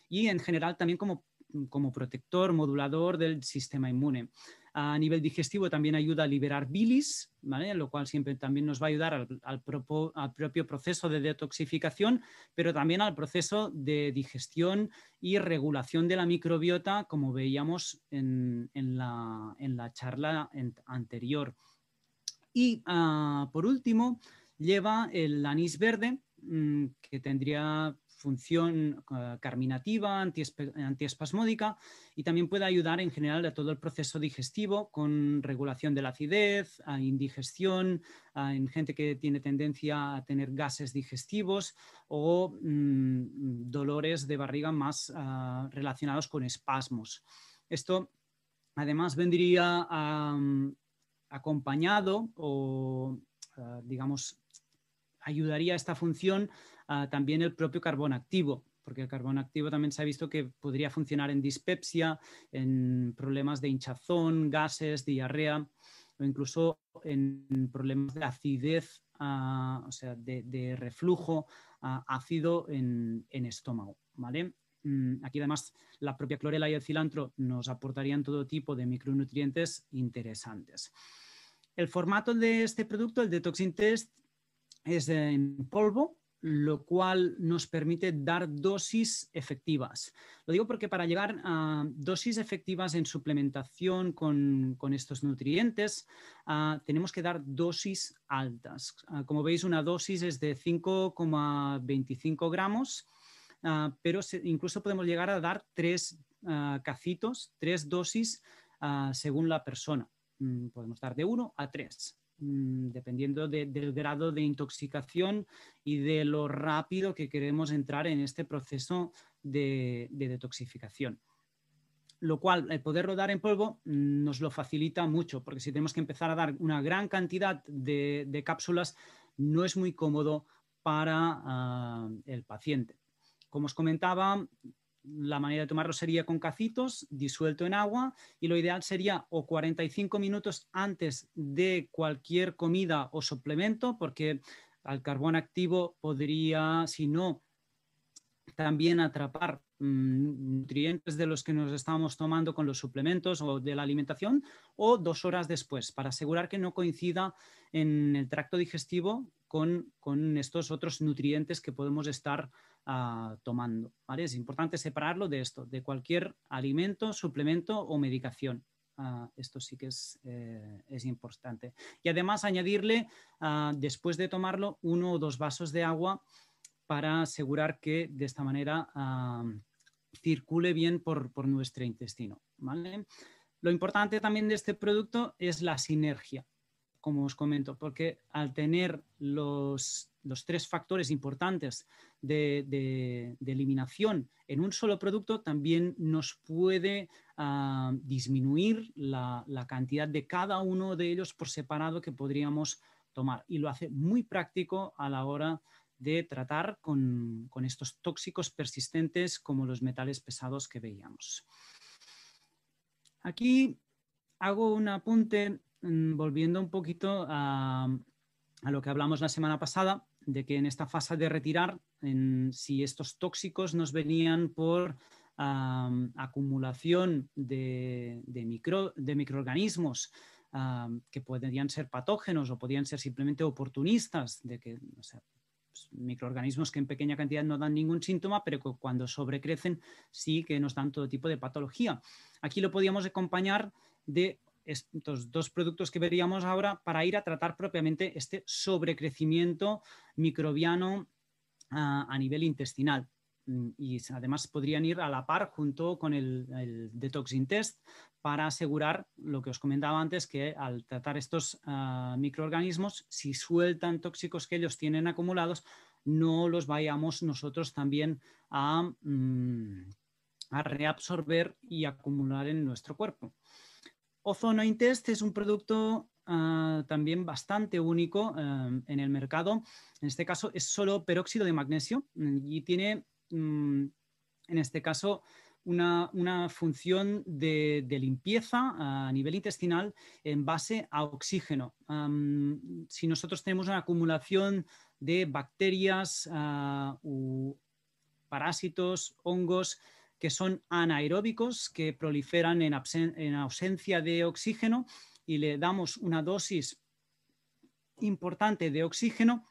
y en general también como, como protector, modulador del sistema inmune. A nivel digestivo también ayuda a liberar bilis, ¿vale? Lo cual siempre también nos va a ayudar al, al, propo, al propio proceso de detoxificación, pero también al proceso de digestión y regulación de la microbiota, como veíamos en, en, la, en la charla en, anterior. Y uh, por último, lleva el anís verde, mmm, que tendría función uh, carminativa, antiespasmódica, y también puede ayudar en general a todo el proceso digestivo con regulación de la acidez, a indigestión, a, en gente que tiene tendencia a tener gases digestivos o mmm, dolores de barriga más uh, relacionados con espasmos. Esto además vendría um, acompañado o, uh, digamos, ayudaría a esta función uh, también el propio carbón activo, porque el carbón activo también se ha visto que podría funcionar en dispepsia, en problemas de hinchazón, gases, diarrea o incluso en problemas de acidez, uh, o sea, de, de reflujo uh, ácido en, en estómago, ¿vale? Aquí además la propia clorela y el cilantro nos aportarían todo tipo de micronutrientes interesantes. El formato de este producto, el DetoxinTest, es en polvo, lo cual nos permite dar dosis efectivas. Lo digo porque para llegar a dosis efectivas en suplementación con, con estos nutrientes, uh, tenemos que dar dosis altas. Uh, como veis, una dosis es de cinco coma veinticinco gramos, uh, pero se, incluso podemos llegar a dar tres uh, cacitos, tres dosis uh, según la persona. Mm, podemos dar de uno a tres. Dependiendo de, del grado de intoxicación y de lo rápido que queremos entrar en este proceso de, de detoxificación. Lo cual, el poder rodar en polvo nos lo facilita mucho, porque si tenemos que empezar a dar una gran cantidad de, de cápsulas, no es muy cómodo para uh, el paciente. Como os comentaba, la manera de tomarlo sería con cacitos, disuelto en agua, y lo ideal sería o cuarenta y cinco minutos antes de cualquier comida o suplemento, porque al carbón activo podría, si no, también atrapar mmm, nutrientes de los que nos estamos tomando con los suplementos o de la alimentación, o dos horas después, para asegurar que no coincida en el tracto digestivo con, con estos otros nutrientes que podemos estar uh, tomando, ¿vale? Es importante separarlo de esto, de cualquier alimento, suplemento o medicación. Uh, esto sí que es, eh, es importante. Y además añadirle, uh, después de tomarlo, uno o dos vasos de agua para asegurar que de esta manera uh, circule bien por, por nuestro intestino, ¿vale? Lo importante también de este producto es la sinergia, como os comento, porque al tener los, los tres factores importantes de, de, de eliminación en un solo producto, también nos puede uh, disminuir la, la cantidad de cada uno de ellos por separado que podríamos tomar, y lo hace muy práctico a la hora de tratar con, con estos tóxicos persistentes como los metales pesados que veíamos. Aquí hago un apunte mmm, volviendo un poquito a, a lo que hablamos la semana pasada, de que en esta fase de retirar, en, si estos tóxicos nos venían por um, acumulación de, de, micro, de microorganismos, uh, que podrían ser patógenos o podrían ser simplemente oportunistas, de que, o sea, microorganismos que en pequeña cantidad no dan ningún síntoma, pero que cuando sobrecrecen sí que nos dan todo tipo de patología. Aquí lo podíamos acompañar de estos dos productos que veríamos ahora para ir a tratar propiamente este sobrecrecimiento microbiano a, a nivel intestinal. Y además podrían ir a la par junto con el, el DetoxinTest para asegurar lo que os comentaba antes, que al tratar estos uh, microorganismos, si sueltan tóxicos que ellos tienen acumulados, no los vayamos nosotros también a, mm, a reabsorber y acumular en nuestro cuerpo. Ozonintest es un producto Uh, también bastante único uh, en el mercado. En este caso es solo peróxido de magnesio y tiene mm, en este caso una, una función de, de limpieza uh, a nivel intestinal en base a oxígeno. Um, si nosotros tenemos una acumulación de bacterias uh, u parásitos, hongos que son anaeróbicos, que proliferan en, absen- en ausencia de oxígeno, y le damos una dosis importante de oxígeno,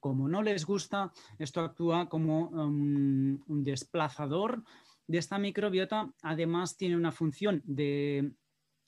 como no les gusta, esto actúa como um, un desplazador de esta microbiota. Además tiene una función de,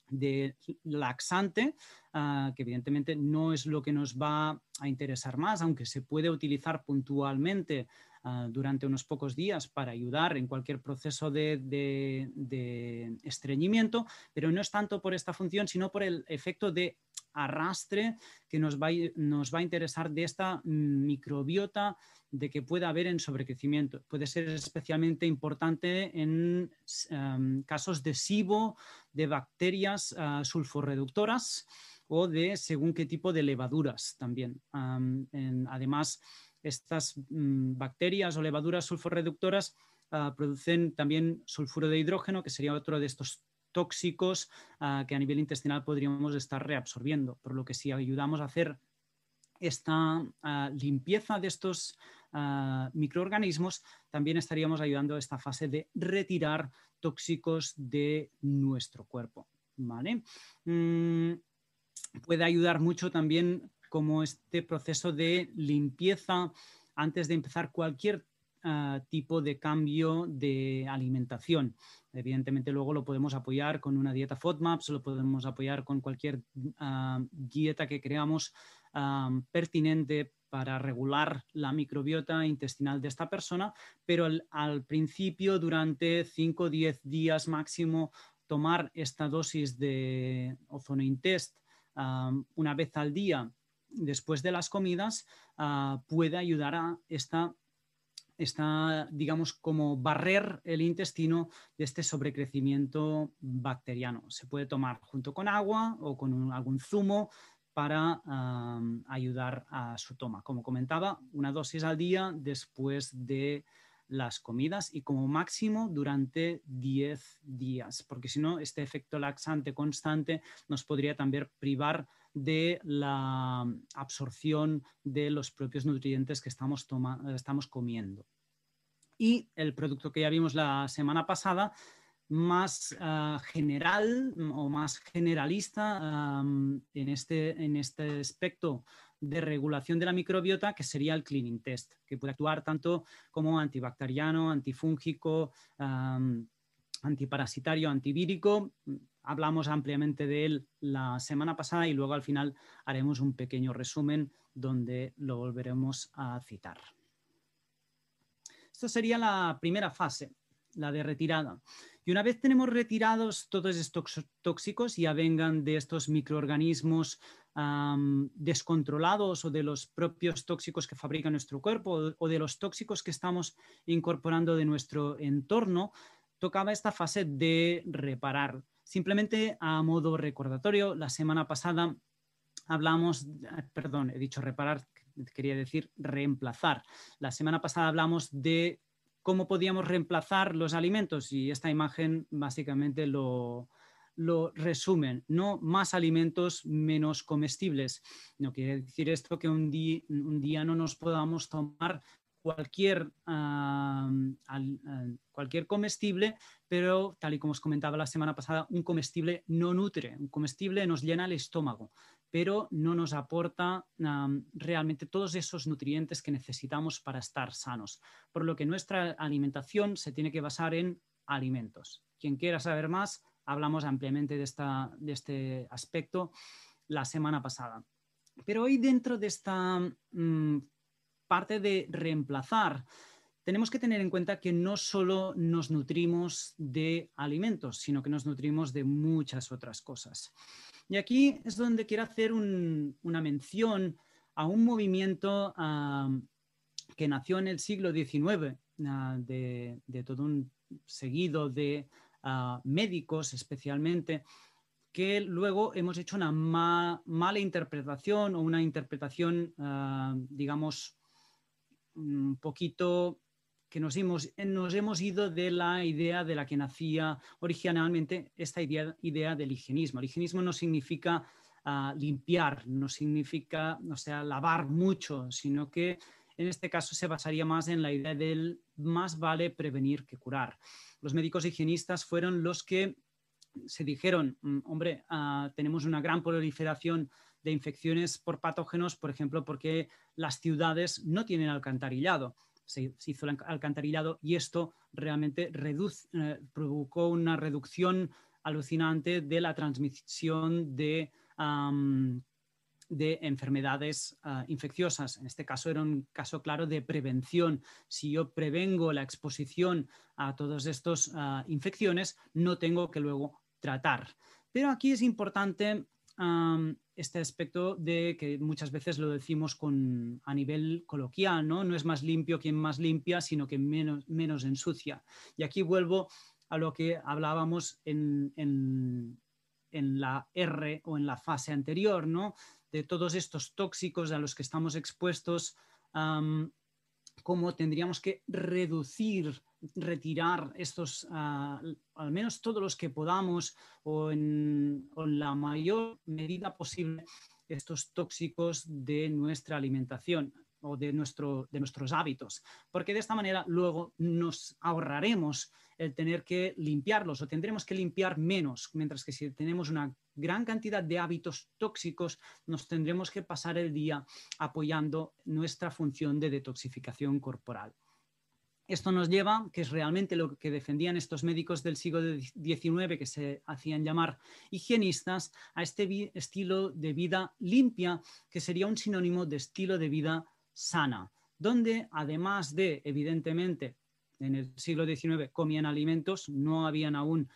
de laxante, uh, que evidentemente no es lo que nos va a interesar más, aunque se puede utilizar puntualmente uh, durante unos pocos días para ayudar en cualquier proceso de, de, de estreñimiento, pero no es tanto por esta función, sino por el efecto de arrastre que nos va, nos va a interesar de esta microbiota de que pueda haber en sobrecrecimiento. Puede ser especialmente importante en um, casos de SIBO, de bacterias uh, sulfurreductoras o de según qué tipo de levaduras también. Um, en, además, estas um, bacterias o levaduras sulfurreductoras uh, producen también sulfuro de hidrógeno, que sería otro de estos tóxicos uh, que a nivel intestinal podríamos estar reabsorbiendo, por lo que si ayudamos a hacer esta uh, limpieza de estos uh, microorganismos, también estaríamos ayudando a esta fase de retirar tóxicos de nuestro cuerpo, ¿vale? Mm, puede ayudar mucho también como este proceso de limpieza antes de empezar cualquier Uh, tipo de cambio de alimentación. Evidentemente luego lo podemos apoyar con una dieta FODMAPs, lo podemos apoyar con cualquier uh, dieta que creamos uh, pertinente para regular la microbiota intestinal de esta persona, pero al, al principio, durante cinco o diez días máximo, tomar esta dosis de Ozonintest uh, una vez al día después de las comidas uh, puede ayudar a esta está, digamos, como barrer el intestino de este sobrecrecimiento bacteriano. Se puede tomar junto con agua o con un, algún zumo para um, ayudar a su toma. Como comentaba, una dosis al día después de las comidas y como máximo durante diez días, porque si no, este efecto laxante constante nos podría también privar de la absorción de los propios nutrientes que estamos, toma estamos comiendo. Y el producto que ya vimos la semana pasada, más uh, general o más generalista um, en, este, en este aspecto de regulación de la microbiota, que sería el Clean-Intest, que puede actuar tanto como antibacteriano, antifúngico, um, antiparasitario, antivírico. Hablamos ampliamente de él la semana pasada y luego al final haremos un pequeño resumen donde lo volveremos a citar. Esta sería la primera fase, la de retirada. Y una vez tenemos retirados todos estos tóxicos, ya vengan de estos microorganismos um, descontrolados o de los propios tóxicos que fabrica nuestro cuerpo o de los tóxicos que estamos incorporando de nuestro entorno, tocaba esta fase de reparar. Simplemente a modo recordatorio, la semana pasada hablamos, perdón, he dicho reparar, quería decir reemplazar. La semana pasada hablamos de cómo podíamos reemplazar los alimentos y esta imagen básicamente lo, lo resumen, no más alimentos menos comestibles. No quiere decir esto que un día, un día no nos podamos tomar cualquier, uh, al, uh, cualquier comestible, pero tal y como os comentaba la semana pasada, un comestible no nutre, un comestible nos llena el estómago, pero no nos aporta um, realmente todos esos nutrientes que necesitamos para estar sanos, por lo que nuestra alimentación se tiene que basar en alimentos. Quien quiera saber más, hablamos ampliamente de, esta, de este aspecto la semana pasada. Pero hoy dentro de esta um, parte de reemplazar, tenemos que tener en cuenta que no solo nos nutrimos de alimentos, sino que nos nutrimos de muchas otras cosas. Y aquí es donde quiero hacer un, una mención a un movimiento uh, que nació en el siglo diecinueve, uh, de, de todo un seguido de uh, médicos especialmente, que luego hemos hecho una ma- mala interpretación o una interpretación, uh, digamos, un poquito que nos hemos, nos hemos ido de la idea de la que nacía originalmente esta idea, idea del higienismo. El higienismo no significa uh, limpiar, no significa, o sea, lavar mucho, sino que en este caso se basaría más en la idea del más vale prevenir que curar. Los médicos higienistas fueron los que se dijeron, hombre, uh, tenemos una gran proliferación de infecciones por patógenos, por ejemplo, porque las ciudades no tienen alcantarillado. Se hizo el alcantarillado y esto realmente reduce, eh, provocó una reducción alucinante de la transmisión de, um, de enfermedades uh, infecciosas. En este caso era un caso claro de prevención. Si yo prevengo la exposición a todas estas uh, infecciones, no tengo que luego tratar. Pero aquí es importante um, este aspecto de que muchas veces lo decimos con, a nivel coloquial, ¿no? No es más limpio quien más limpia, sino que menos, menos ensucia. Y aquí vuelvo a lo que hablábamos en, en, en la R o en la fase anterior, ¿no? De todos estos tóxicos a los que estamos expuestos, um, cómo tendríamos que reducir, retirar estos, uh, al menos todos los que podamos, o en, o en la mayor medida posible, estos tóxicos de nuestra alimentación o de, nuestro, de nuestros hábitos, porque de esta manera luego nos ahorraremos el tener que limpiarlos o tendremos que limpiar menos, mientras que si tenemos una gran cantidad de hábitos tóxicos nos tendremos que pasar el día apoyando nuestra función de detoxificación corporal. Esto nos lleva, que es realmente lo que defendían estos médicos del siglo diecinueve, que se hacían llamar higienistas, a este estilo de vida limpia, que sería un sinónimo de estilo de vida sana, donde además de, evidentemente, en el siglo diecinueve comían alimentos, no habían aún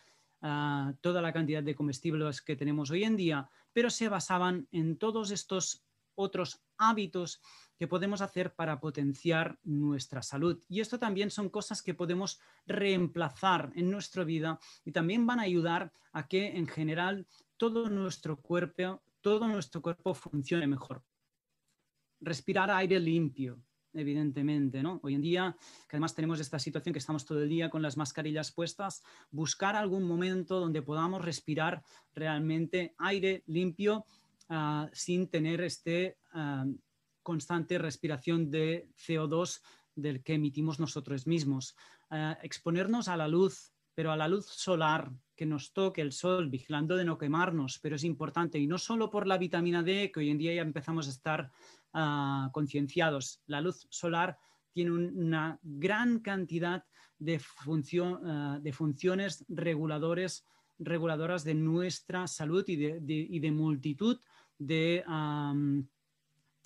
uh, toda la cantidad de comestibles que tenemos hoy en día, pero se basaban en todos estos otros hábitos que podemos hacer para potenciar nuestra salud. Y esto también son cosas que podemos reemplazar en nuestra vida y también van a ayudar a que en general todo nuestro cuerpo, todo nuestro cuerpo funcione mejor. Respirar aire limpio, evidentemente, ¿no? Hoy en día, que además tenemos esta situación que estamos todo el día con las mascarillas puestas, buscar algún momento donde podamos respirar realmente aire limpio uh, sin tener este uh, constante respiración de C O dos del que emitimos nosotros mismos. Uh, exponernos a la luz, pero a la luz solar, que nos toque el sol, vigilando de no quemarnos, pero es importante, y no solo por la vitamina D, que hoy en día ya empezamos a estar uh, concienciados. La luz solar tiene un, una gran cantidad de, funcio- uh, de funciones reguladores, reguladoras de nuestra salud y de, de, y de multitud de um,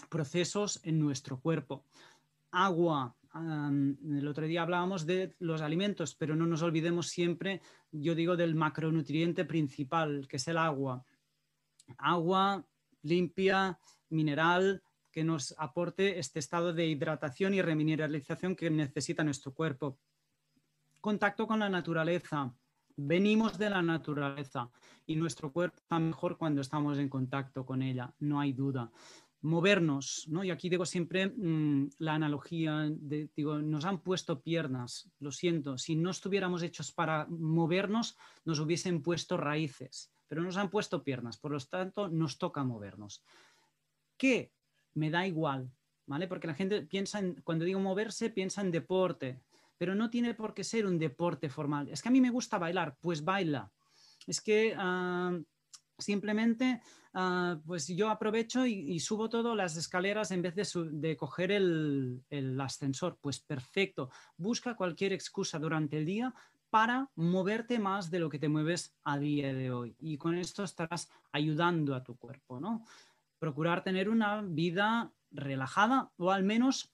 procesos en nuestro cuerpo. Agua. Um, el otro día hablábamos de los alimentos, pero no nos olvidemos siempre, yo digo, del macronutriente principal, que es el agua. Agua limpia, mineral, que nos aporte este estado de hidratación y remineralización que necesita nuestro cuerpo. Contacto con la naturaleza. Venimos de la naturaleza y nuestro cuerpo está mejor cuando estamos en contacto con ella, no hay duda. Movernos, ¿no? Y aquí digo siempre mmm, la analogía, de, digo, nos han puesto piernas, lo siento, si no estuviéramos hechos para movernos, nos hubiesen puesto raíces, pero nos han puesto piernas, por lo tanto, nos toca movernos. ¿Qué? Me da igual, ¿vale? Porque la gente piensa, en, cuando digo moverse, piensa en deporte, pero no tiene por qué ser un deporte formal. Es que a mí me gusta bailar, pues baila. Es que... Uh, Simplemente, uh, pues yo aprovecho y, y subo todas las escaleras en vez de, su, de coger el, el ascensor. Pues perfecto, busca cualquier excusa durante el día para moverte más de lo que te mueves a día de hoy. Y con esto estarás ayudando a tu cuerpo, ¿no? Procurar tener una vida relajada o al menos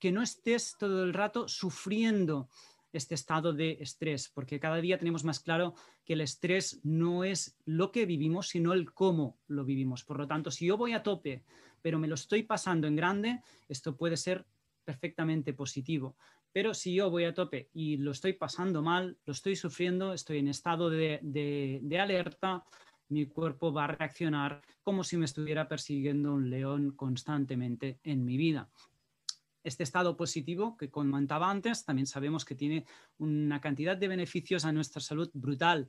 que no estés todo el rato sufriendo este estado de estrés, porque cada día tenemos más claro que el estrés no es lo que vivimos, sino el cómo lo vivimos. Por lo tanto, si yo voy a tope, pero me lo estoy pasando en grande, esto puede ser perfectamente positivo. Pero si yo voy a tope y lo estoy pasando mal, lo estoy sufriendo, estoy en estado de, de, de alerta, mi cuerpo va a reaccionar como si me estuviera persiguiendo un león constantemente en mi vida. Este estado positivo que comentaba antes, también sabemos que tiene una cantidad de beneficios a nuestra salud brutal.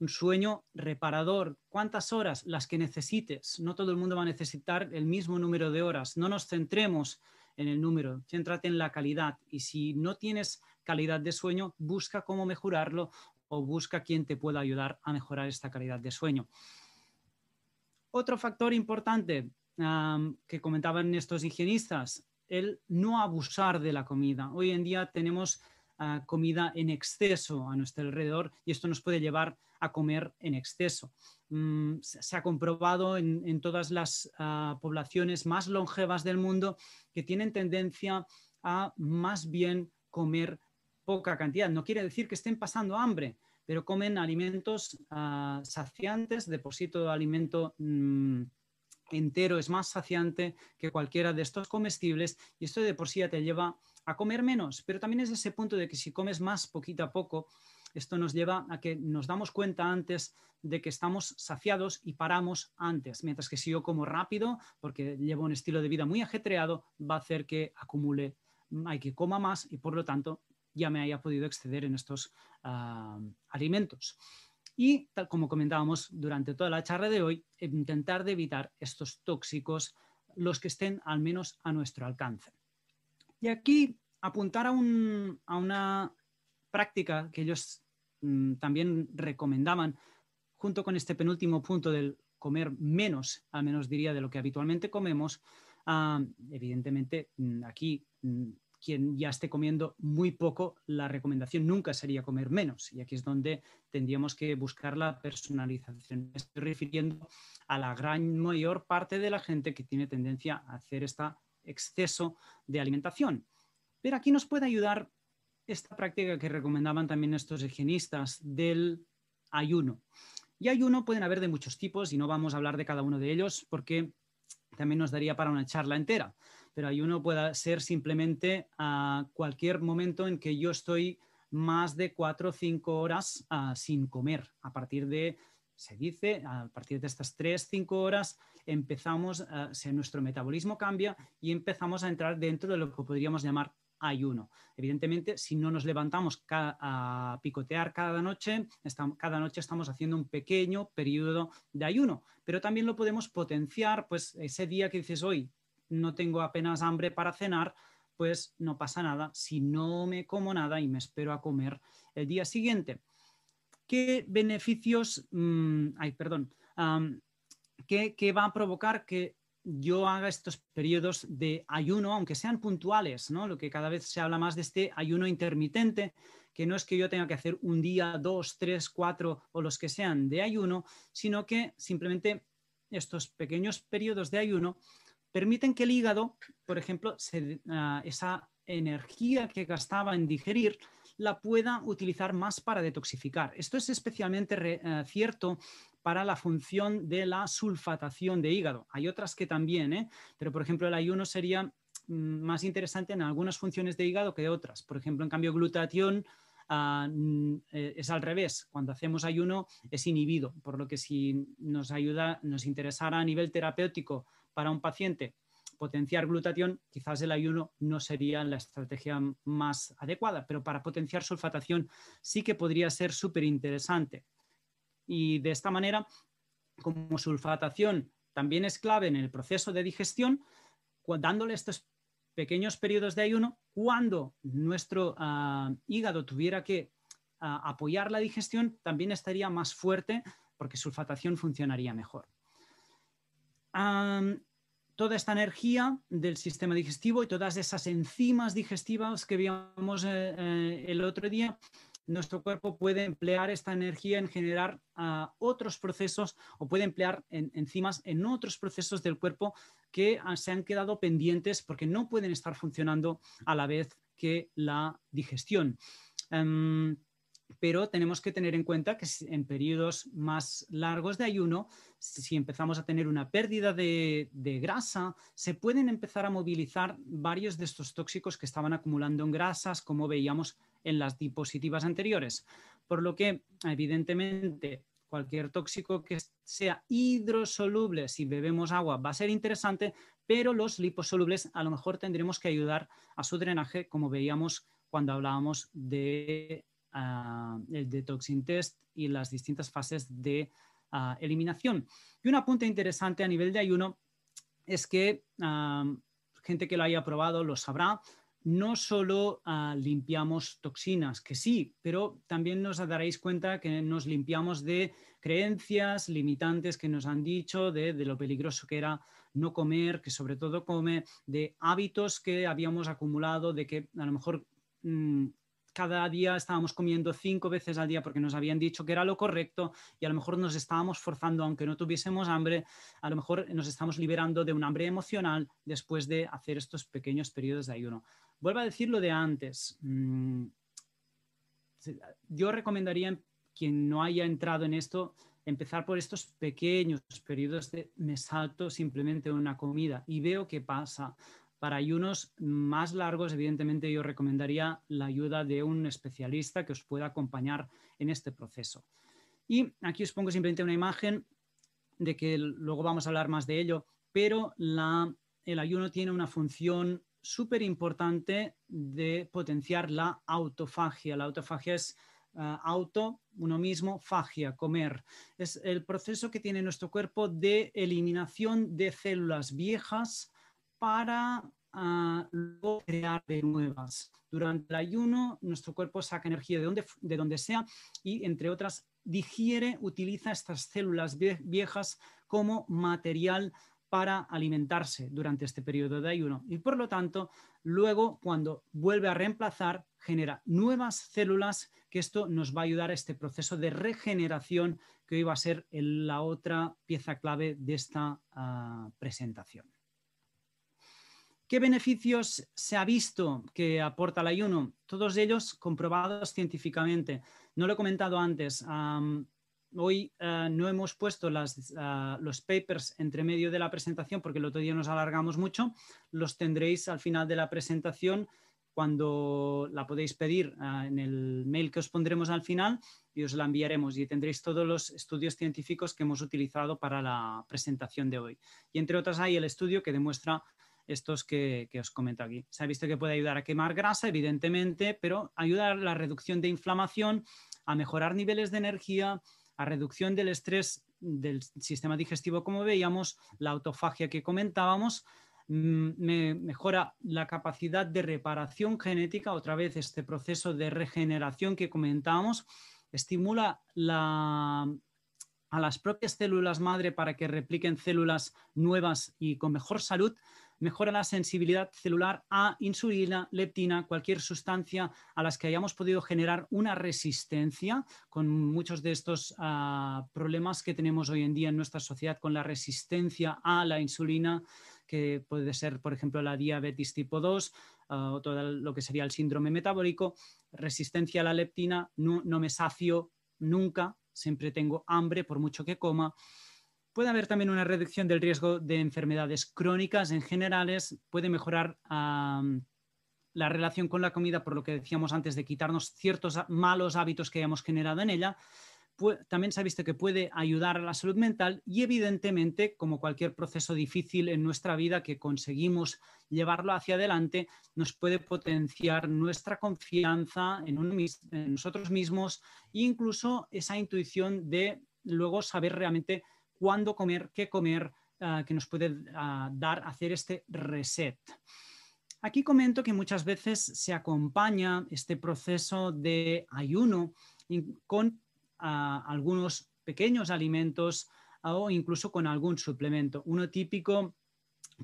Un sueño reparador. ¿Cuántas horas? Las que necesites. No todo el mundo va a necesitar el mismo número de horas. No nos centremos en el número, céntrate en la calidad. Y si no tienes calidad de sueño, busca cómo mejorarlo o busca quien te pueda ayudar a mejorar esta calidad de sueño. Otro factor importante um, que comentaban estos higienistas, el no abusar de la comida. Hoy en día tenemos uh, comida en exceso a nuestro alrededor y esto nos puede llevar a comer en exceso. Mm, se, se ha comprobado en, en todas las uh, poblaciones más longevas del mundo que tienen tendencia a más bien comer poca cantidad. No quiere decir que estén pasando hambre, pero comen alimentos uh, saciantes. De por sí todo alimento mm, entero es más saciante que cualquiera de estos comestibles y esto de por sí ya te lleva a comer menos, pero también es ese punto de que si comes más poquito a poco, esto nos lleva a que nos damos cuenta antes de que estamos saciados y paramos antes, mientras que si yo como rápido, porque llevo un estilo de vida muy ajetreado, va a hacer que acumule, hay que coma más y por lo tanto ya me haya podido exceder en estos uh, alimentos. Y tal como comentábamos durante toda la charla de hoy, intentar de evitar estos tóxicos, los que estén al menos a nuestro alcance. Y aquí apuntar a, un, a una práctica que ellos mmm, también recomendaban, junto con este penúltimo punto del comer menos, al menos diría de lo que habitualmente comemos, uh, evidentemente mmm, aquí... Mmm, quien ya esté comiendo muy poco, la recomendación nunca sería comer menos. Y aquí es donde tendríamos que buscar la personalización. Me estoy refiriendo a la gran mayor parte de la gente que tiene tendencia a hacer este exceso de alimentación. Pero aquí nos puede ayudar esta práctica que recomendaban también estos higienistas del ayuno. Y ayuno pueden haber de muchos tipos y no vamos a hablar de cada uno de ellos porque también nos daría para una charla entera. Pero ayuno puede ser simplemente a uh, cualquier momento en que yo estoy más de cuatro o cinco horas uh, sin comer. A partir de, se dice, a partir de estas tres a cinco horas empezamos, uh, si nuestro metabolismo cambia y empezamos a entrar dentro de lo que podríamos llamar ayuno. Evidentemente, si no nos levantamos a picotear cada noche, estamos, cada noche estamos haciendo un pequeño periodo de ayuno, pero también lo podemos potenciar, pues ese día que dices hoy, no tengo apenas hambre para cenar, pues no pasa nada si no me como nada y me espero a comer el día siguiente. ¿Qué beneficios, mmm, ay, perdón, um, ¿qué, qué va a provocar que yo haga estos periodos de ayuno, aunque sean puntuales, ¿no? Lo que cada vez se habla más de este ayuno intermitente, que no es que yo tenga que hacer un día, dos, tres, cuatro o los que sean de ayuno, sino que simplemente estos pequeños periodos de ayuno permiten que el hígado, por ejemplo, se, uh, esa energía que gastaba en digerir, la pueda utilizar más para detoxificar. Esto es especialmente re, uh, cierto para la función de la sulfatación de hígado. Hay otras que también, ¿eh? Pero por ejemplo el ayuno sería mm, más interesante en algunas funciones de hígado que otras. Por ejemplo, en cambio glutatión uh, es al revés. Cuando hacemos ayuno es inhibido, por lo que si nos ayuda, nos interesara a nivel terapéutico para un paciente potenciar glutatión, quizás el ayuno no sería la estrategia más adecuada, pero para potenciar sulfatación sí que podría ser súper interesante. Y de esta manera, como sulfatación también es clave en el proceso de digestión, dándole estos pequeños periodos de ayuno, cuando nuestro uh, hígado tuviera que uh, apoyar la digestión, también estaría más fuerte porque sulfatación funcionaría mejor. Um, toda esta energía del sistema digestivo y todas esas enzimas digestivas que vimos eh, eh, el otro día, nuestro cuerpo puede emplear esta energía en generar uh, otros procesos o puede emplear en, enzimas en otros procesos del cuerpo que uh, se han quedado pendientes porque no pueden estar funcionando a la vez que la digestión. Um, Pero tenemos que tener en cuenta que en periodos más largos de ayuno, si empezamos a tener una pérdida de, de grasa, se pueden empezar a movilizar varios de estos tóxicos que estaban acumulando en grasas, como veíamos en las diapositivas anteriores. Por lo que, evidentemente, cualquier tóxico que sea hidrosoluble, si bebemos agua, va a ser interesante, pero los liposolubles a lo mejor tendremos que ayudar a su drenaje, como veíamos cuando hablábamos de... Uh, el DetoxinTest y las distintas fases de uh, eliminación. Y un apunte interesante a nivel de ayuno es que uh, gente que lo haya probado lo sabrá, no solo uh, limpiamos toxinas, que sí, pero también nos daréis cuenta que nos limpiamos de creencias limitantes que nos han dicho, de, de lo peligroso que era no comer, que sobre todo come, de hábitos que habíamos acumulado, de que a lo mejor... Mmm, cada día estábamos comiendo cinco veces al día porque nos habían dicho que era lo correcto y a lo mejor nos estábamos forzando, aunque no tuviésemos hambre, a lo mejor nos estamos liberando de un hambre emocional después de hacer estos pequeños periodos de ayuno. Vuelvo a decir lo de antes. Yo recomendaría, quien no haya entrado en esto, empezar por estos pequeños periodos de me salto simplemente una comida y veo qué pasa. Para ayunos más largos, evidentemente, yo recomendaría la ayuda de un especialista que os pueda acompañar en este proceso. Y aquí os pongo simplemente una imagen de que luego vamos a hablar más de ello, pero la, el ayuno tiene una función súper importante de potenciar la autofagia. La autofagia es uh, auto, uno mismo, fagia, comer. Es el proceso que tiene nuestro cuerpo de eliminación de células viejas para uh, crear de nuevas. Durante el ayuno, nuestro cuerpo saca energía de donde, de donde sea y, entre otras, digiere, utiliza estas células viejas como material para alimentarse durante este periodo de ayuno. Y, por lo tanto, luego, cuando vuelve a reemplazar, genera nuevas células, que esto nos va a ayudar a este proceso de regeneración que hoy va a ser el, la otra pieza clave de esta uh, presentación. ¿Qué beneficios se ha visto que aporta el ayuno? Todos ellos comprobados científicamente. No lo he comentado antes. Um, hoy uh, no hemos puesto las, uh, los papers entre medio de la presentación porque el otro día nos alargamos mucho. Los tendréis al final de la presentación cuando la podéis pedir uh, en el mail que os pondremos al final y os la enviaremos y tendréis todos los estudios científicos que hemos utilizado para la presentación de hoy. Y entre otras hay el estudio que demuestra estos que, que os comento aquí. Se ha visto que puede ayudar a quemar grasa, evidentemente, pero ayuda a la reducción de inflamación, a mejorar niveles de energía, a reducción del estrés del sistema digestivo, como veíamos, la autofagia que comentábamos, me mejora la capacidad de reparación genética, otra vez este proceso de regeneración que comentábamos, estimula la... a las propias células madre para que repliquen células nuevas y con mejor salud, mejora la sensibilidad celular a insulina, leptina, cualquier sustancia a las que hayamos podido generar una resistencia, con muchos de estos uh, problemas que tenemos hoy en día en nuestra sociedad con la resistencia a la insulina, que puede ser, por ejemplo, la diabetes tipo dos, uh, todo lo que sería el síndrome metabólico, resistencia a la leptina, no, no me sacio nunca, siempre tengo hambre por mucho que coma. Puede haber también una reducción del riesgo de enfermedades crónicas en generales, puede mejorar um, la relación con la comida, por lo que decíamos antes de quitarnos ciertos malos hábitos que hayamos generado en ella. Pu- también se ha visto que puede ayudar a la salud mental y, evidentemente, como cualquier proceso difícil en nuestra vida que conseguimos llevarlo hacia adelante, nos puede potenciar nuestra confianza en, un, en nosotros mismos e incluso esa intuición de luego saber realmente cuándo comer, qué comer, uh, que nos puede uh, dar hacer este reset. Aquí comento que muchas veces se acompaña este proceso de ayuno con uh, algunos pequeños alimentos uh, o incluso con algún suplemento. Uno típico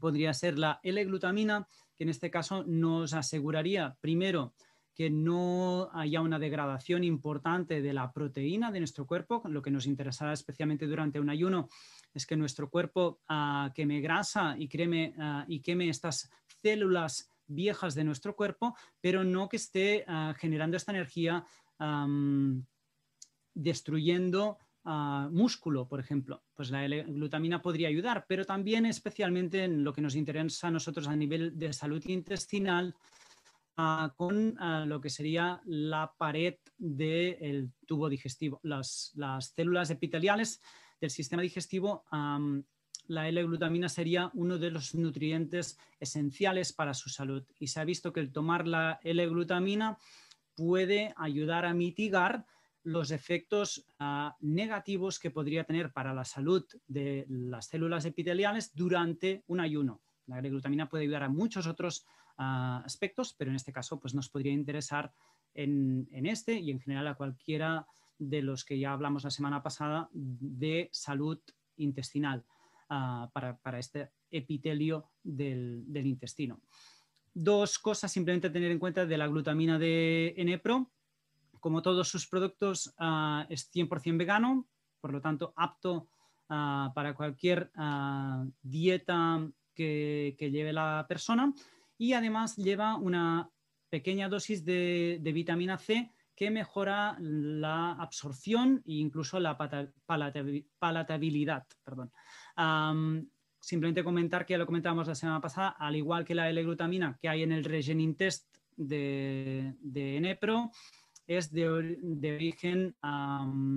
podría ser la L glutamina, que en este caso nos aseguraría, primero, que no haya una degradación importante de la proteína de nuestro cuerpo. Lo que nos interesará especialmente durante un ayuno es que nuestro cuerpo uh, queme grasa y, creme, uh, y queme estas células viejas de nuestro cuerpo, pero no que esté uh, generando esta energía um, destruyendo uh, músculo, por ejemplo. Pues la L glutamina podría ayudar, pero también especialmente en lo que nos interesa a nosotros a nivel de salud intestinal, con uh, lo que sería la pared del tubo digestivo. Las, las células epiteliales del sistema digestivo, um, la L glutamina sería uno de los nutrientes esenciales para su salud y se ha visto que el tomar la L glutamina puede ayudar a mitigar los efectos uh, negativos que podría tener para la salud de las células epiteliales durante un ayuno. La L glutamina puede ayudar a muchos otros Uh, aspectos, pero en este caso pues, nos podría interesar en, en este y en general a cualquiera de los que ya hablamos la semana pasada de salud intestinal uh, para, para este epitelio del, del intestino. Dos cosas simplemente a tener en cuenta de la glutamina de N Pro. Como todos sus productos uh, es cien por cien vegano, por lo tanto apto uh, para cualquier uh, dieta que, que lleve la persona, y además lleva una pequeña dosis de, de vitamina C que mejora la absorción e incluso la pata, palata, palatabilidad. Perdón. Um, Simplemente comentar que ya lo comentábamos la semana pasada, al igual que la L-glutamina que hay en el Regenintest de, de N Pro, es de, de origen um,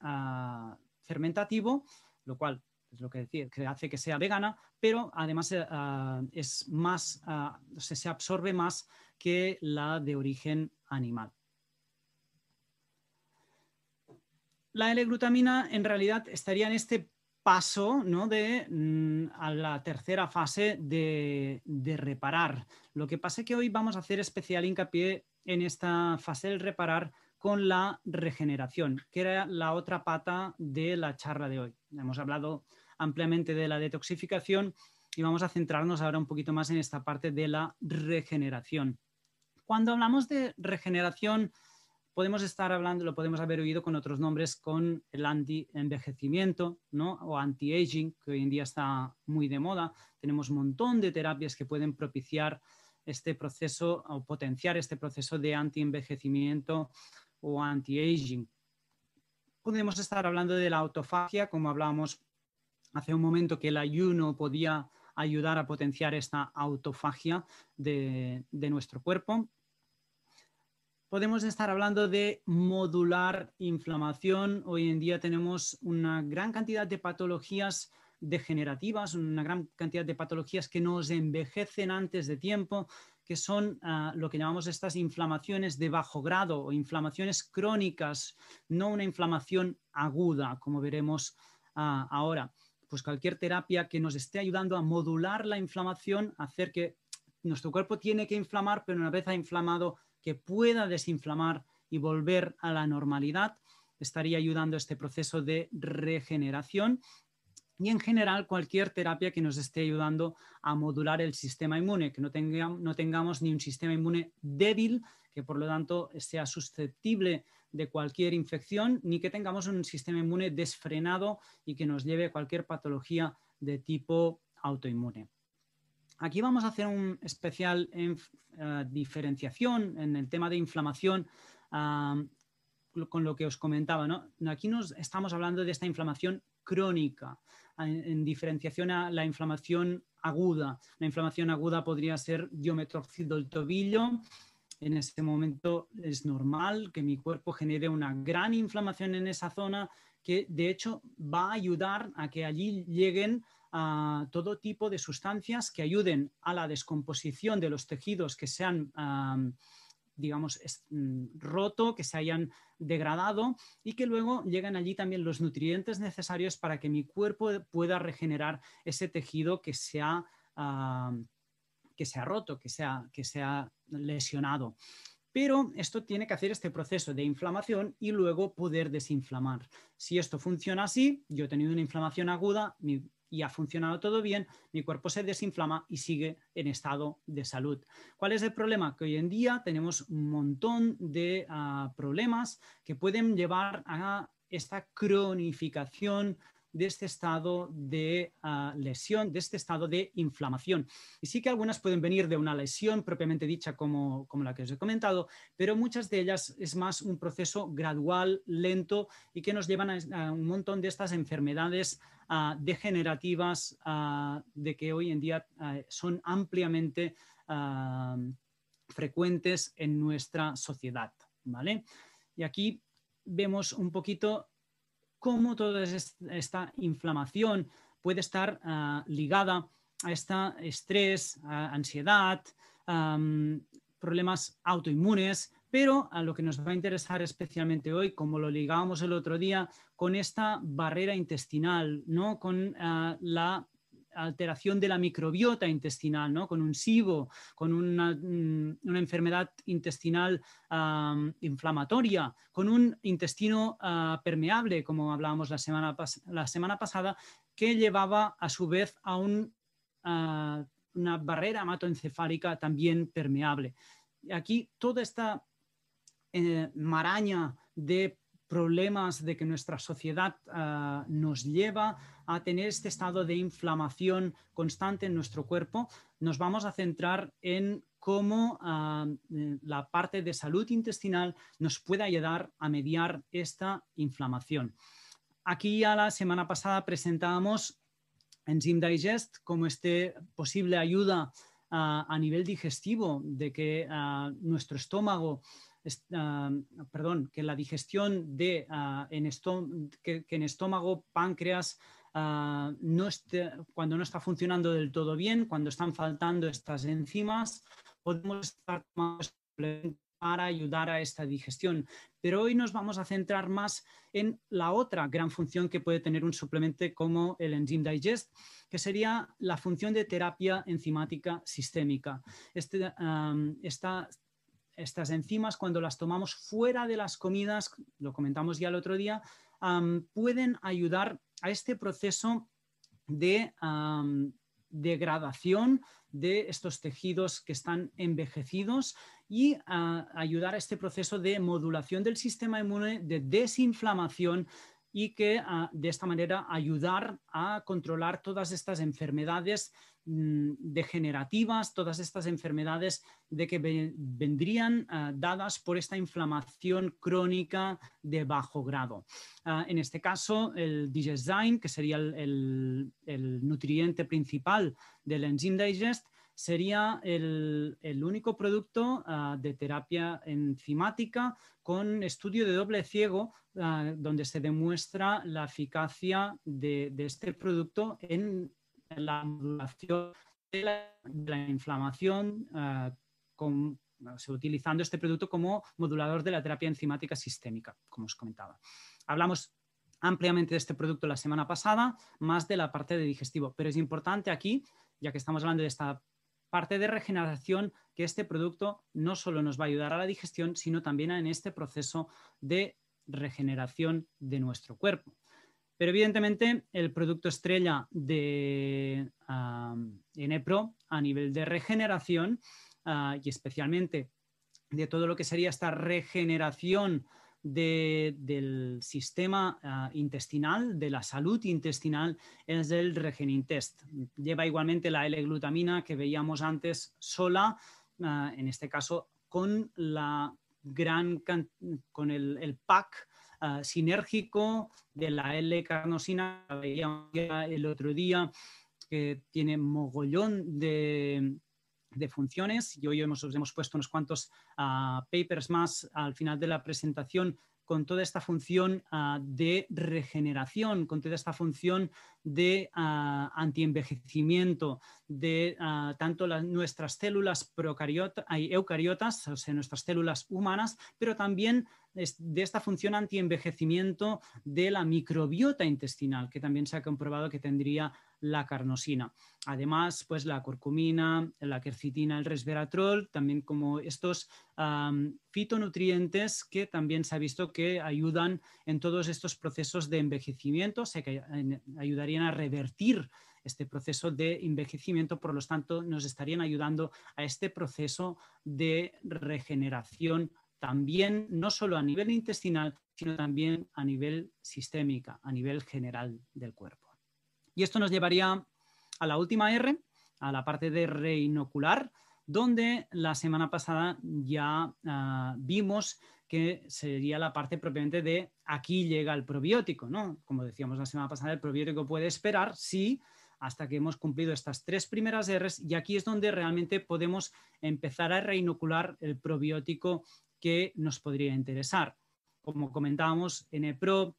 uh, fermentativo, lo cual es lo que decir, que hace que sea vegana, pero además uh, es más, uh, se, se absorbe más que la de origen animal. La L-glutamina en realidad estaría en este paso, ¿no?, de, a la tercera fase de, de reparar. Lo que pasa es que hoy vamos a hacer especial hincapié en esta fase del reparar con la regeneración, que era la otra pata de la charla de hoy. Hemos hablado ampliamente de la detoxificación y vamos a centrarnos ahora un poquito más en esta parte de la regeneración. Cuando hablamos de regeneración, podemos estar hablando, lo podemos haber oído con otros nombres, con el anti-envejecimiento, ¿no?, o anti-aging, que hoy en día está muy de moda. Tenemos un montón de terapias que pueden propiciar este proceso o potenciar este proceso de anti-envejecimiento o anti-aging. Podemos estar hablando de la autofagia, como hablábamos hace un momento, que el ayuno podía ayudar a potenciar esta autofagia de, de nuestro cuerpo. Podemos estar hablando de modular inflamación. Hoy en día tenemos una gran cantidad de patologías degenerativas, una gran cantidad de patologías que nos envejecen antes de tiempo, que son uh, lo que llamamos estas inflamaciones de bajo grado o inflamaciones crónicas, no una inflamación aguda, como veremos uh, ahora. Pues cualquier terapia que nos esté ayudando a modular la inflamación, hacer que nuestro cuerpo tiene que inflamar, pero una vez ha inflamado, que pueda desinflamar y volver a la normalidad, estaría ayudando a este proceso de regeneración. Y en general cualquier terapia que nos esté ayudando a modular el sistema inmune, que no, tenga, no tengamos ni un sistema inmune débil, que por lo tanto sea susceptible de cualquier infección, ni que tengamos un sistema inmune desfrenado y que nos lleve a cualquier patología de tipo autoinmune. Aquí vamos a hacer un especial en, uh, diferenciación en el tema de inflamación, uh, con lo que os comentaba, ¿no? Aquí nos estamos hablando de esta inflamación crónica, en, en diferenciación a la inflamación aguda. La inflamación aguda podría ser: yo me he torcido el tobillo, en este momento es normal que mi cuerpo genere una gran inflamación en esa zona, que de hecho va a ayudar a que allí lleguen a todo tipo de sustancias que ayuden a la descomposición de los tejidos que se han, um, digamos, roto, que se hayan degradado, y que luego lleguen allí también los nutrientes necesarios para que mi cuerpo pueda regenerar ese tejido que se ha, uh, que se ha roto, que se ha, que se ha lesionado. Pero esto tiene que hacer este proceso de inflamación y luego poder desinflamar. Si esto funciona así, yo he tenido una inflamación aguda, mi y ha funcionado todo bien, mi cuerpo se desinflama y sigue en estado de salud. ¿Cuál es el problema? Que hoy en día tenemos un montón de uh, problemas que pueden llevar a esta cronificación de este estado de uh, lesión, de este estado de inflamación. Y sí que algunas pueden venir de una lesión propiamente dicha, como, como la que os he comentado, pero muchas de ellas es más un proceso gradual, lento, y que nos llevan a, a un montón de estas enfermedades Uh, degenerativas uh, de que hoy en día uh, son ampliamente uh, frecuentes en nuestra sociedad, ¿vale? Y aquí vemos un poquito cómo toda esta inflamación puede estar uh, ligada a este estrés, a ansiedad, um, problemas autoinmunes, pero a lo que nos va a interesar especialmente hoy, como lo ligábamos el otro día, con esta barrera intestinal, ¿no?, con uh, la alteración de la microbiota intestinal, ¿no?, con un SIBO, con una, una enfermedad intestinal um, inflamatoria, con un intestino uh, permeable, como hablábamos la semana, pas- la semana pasada, que llevaba a su vez a un uh, una barrera hematoencefálica también permeable. Aquí toda esta eh, maraña de problemas de que nuestra sociedad uh, nos lleva a tener este estado de inflamación constante en nuestro cuerpo, nos vamos a centrar en cómo uh, la parte de salud intestinal nos puede ayudar a mediar esta inflamación. Aquí ya la semana pasada presentábamos Enzyme Digest como este posible ayuda uh, a nivel digestivo de que uh, nuestro estómago Uh, perdón, que la digestión de, uh, en que, que en estómago, páncreas, uh, no esté, cuando no está funcionando del todo bien, cuando están faltando estas enzimas, podemos estar más para ayudar a esta digestión. Pero hoy nos vamos a centrar más en la otra gran función que puede tener un suplemento como el Enzyme Digest, que sería la función de terapia enzimática sistémica. Este, um, esta Estas enzimas, cuando las tomamos fuera de las comidas, lo comentamos ya el otro día, um, pueden ayudar a este proceso de um, degradación de estos tejidos que están envejecidos y uh, ayudar a este proceso de modulación del sistema inmune, de desinflamación y que uh, de esta manera ayudar a controlar todas estas enfermedades degenerativas, todas estas enfermedades de que vendrían uh, dadas por esta inflamación crónica de bajo grado. Uh, en este caso, el digeszyme, que sería el, el, el nutriente principal del Enzyme Digest, sería el, el único producto uh, de terapia enzimática con estudio de doble ciego uh, donde se demuestra la eficacia de, de este producto en la modulación de la, de la inflamación uh, con, o sea, utilizando este producto como modulador de la terapia enzimática sistémica, como os comentaba. Hablamos ampliamente de este producto la semana pasada, más de la parte de digestivo, pero es importante aquí, ya que estamos hablando de esta parte de regeneración, que este producto no solo nos va a ayudar a la digestión, sino también en este proceso de regeneración de nuestro cuerpo. Pero evidentemente el producto estrella de uh, NPro a nivel de regeneración uh, y especialmente de todo lo que sería esta regeneración de, del sistema uh, intestinal, de la salud intestinal, es el Regenintest. Lleva igualmente la L-glutamina que veíamos antes sola, uh, en este caso con, la gran, con el, el pack Uh, sinérgico de la L-carnosina, la veíamos el otro día, que tiene mogollón de, de funciones, y hoy hemos, os hemos puesto unos cuantos uh, papers más al final de la presentación con toda esta función uh, de regeneración, con toda esta función de uh, antienvejecimiento de uh, tanto las, nuestras células procariotas, eucariotas, o sea, nuestras células humanas, pero también de esta función antienvejecimiento de la microbiota intestinal, que también se ha comprobado que tendría la carnosina. Además, pues la curcumina, la quercitina, el resveratrol, también como estos um, fitonutrientes que también se ha visto que ayudan en todos estos procesos de envejecimiento, o sea, que ayudarían a revertir este proceso de envejecimiento, por lo tanto, nos estarían ayudando a este proceso de regeneración también, no solo a nivel intestinal, sino también a nivel sistémica, a nivel general del cuerpo. Y esto nos llevaría a la última R, a la parte de reinocular, donde la semana pasada ya uh, vimos que sería la parte propiamente de aquí llega el probiótico, ¿no? Como decíamos la semana pasada, el probiótico puede esperar, sí, hasta que hemos cumplido estas tres primeras Rs, y aquí es donde realmente podemos empezar a reinocular el probiótico que nos podría interesar. Como comentábamos, NPro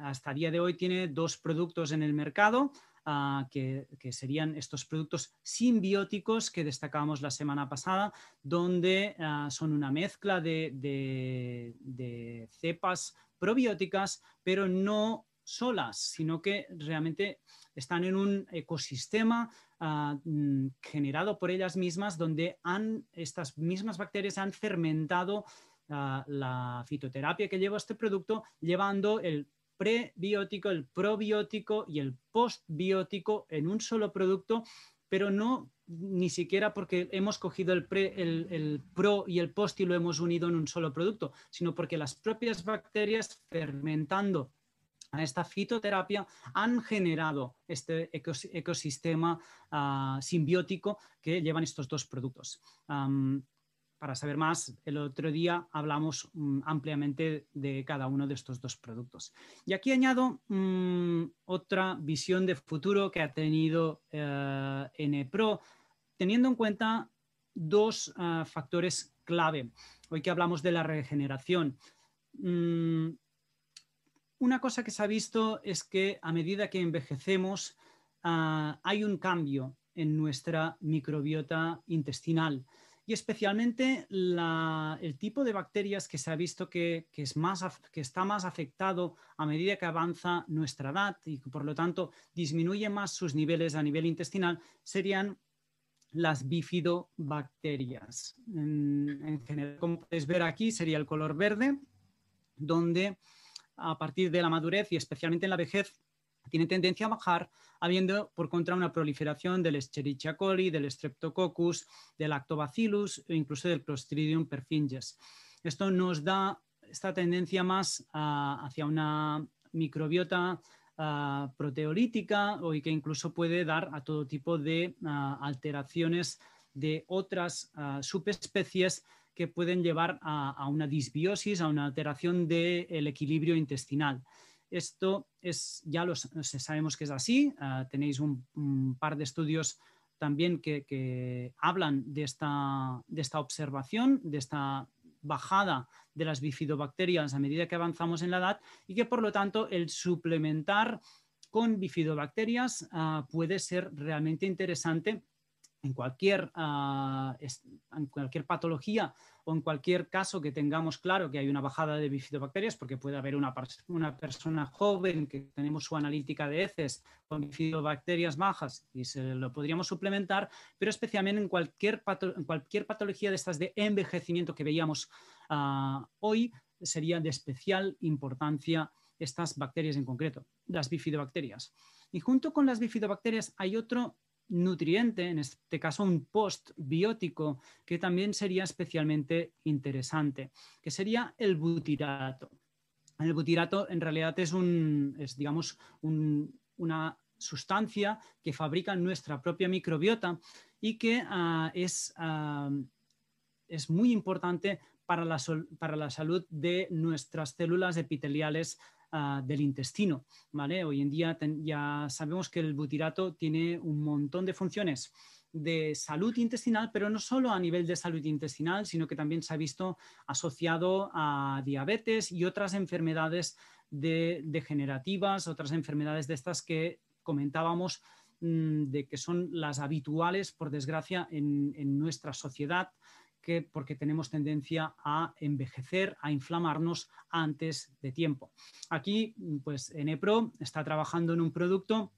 hasta día de hoy tiene dos productos en el mercado, uh, que, que serían estos productos simbióticos que destacábamos la semana pasada, donde uh, son una mezcla de, de, de cepas probióticas, pero no solas, sino que realmente están en un ecosistema uh, generado por ellas mismas, donde han, estas mismas bacterias han fermentado uh, la fitoterapia que lleva este producto, llevando el prebiótico, el probiótico y el postbiótico en un solo producto, pero no ni siquiera porque hemos cogido el, pre, el, el pro y el post y lo hemos unido en un solo producto, sino porque las propias bacterias fermentando a esta fitoterapia han generado este ecosistema uh, simbiótico que llevan estos dos productos. Um, para saber más, el otro día hablamos um, ampliamente de cada uno de estos dos productos. Y aquí añado um, otra visión de futuro que ha tenido uh, N Pro, teniendo en cuenta dos uh, factores clave. Hoy que hablamos de la regeneración. Um, Una cosa que se ha visto es que a medida que envejecemos uh, hay un cambio en nuestra microbiota intestinal y especialmente la, el tipo de bacterias que se ha visto que, que, es más, que está más afectado a medida que avanza nuestra edad y por lo tanto disminuye más sus niveles a nivel intestinal serían las bifidobacterias. En, en general, como podéis ver aquí, sería el color verde, donde a partir de la madurez y especialmente en la vejez, tiene tendencia a bajar, habiendo por contra una proliferación del Escherichia coli, del Streptococcus, del Lactobacillus e incluso del Clostridium perfinges. Esto nos da esta tendencia más uh, hacia una microbiota uh, proteolítica y que incluso puede dar a todo tipo de uh, alteraciones de otras uh, subespecies que pueden llevar a, a una disbiosis, a una alteración del equilibrio intestinal. Esto es, ya lo sabemos que es así, uh, tenéis un, un par de estudios también que, que hablan de esta, de esta observación, de esta bajada de las bifidobacterias a medida que avanzamos en la edad y que por lo tanto el suplementar con bifidobacterias uh, puede ser realmente interesante en cualquier, uh, en cualquier patología o en cualquier caso que tengamos claro que hay una bajada de bifidobacterias, porque puede haber una, una persona joven que tenemos su analítica de heces con bifidobacterias bajas y se lo podríamos suplementar, pero especialmente en cualquier, pato en cualquier patología de estas de envejecimiento que veíamos uh, hoy, sería de especial importancia estas bacterias en concreto, las bifidobacterias. Y junto con las bifidobacterias hay otro nutriente, en este caso un postbiótico, que también sería especialmente interesante, que sería el butirato. El butirato en realidad es, un, es digamos, un, una sustancia que fabrica nuestra propia microbiota y que uh, es, uh, es muy importante para la, para la salud de nuestras células epiteliales del intestino, ¿vale? Hoy en día ten, ya sabemos que el butirato tiene un montón de funciones de salud intestinal, pero no solo a nivel de salud intestinal, sino que también se ha visto asociado a diabetes y otras enfermedades de, degenerativas, otras enfermedades de estas que comentábamos mmm, de que son las habituales, por desgracia, en, en nuestra sociedad, que porque tenemos tendencia a envejecer, a inflamarnos antes de tiempo. Aquí, pues, N Pro está trabajando en un producto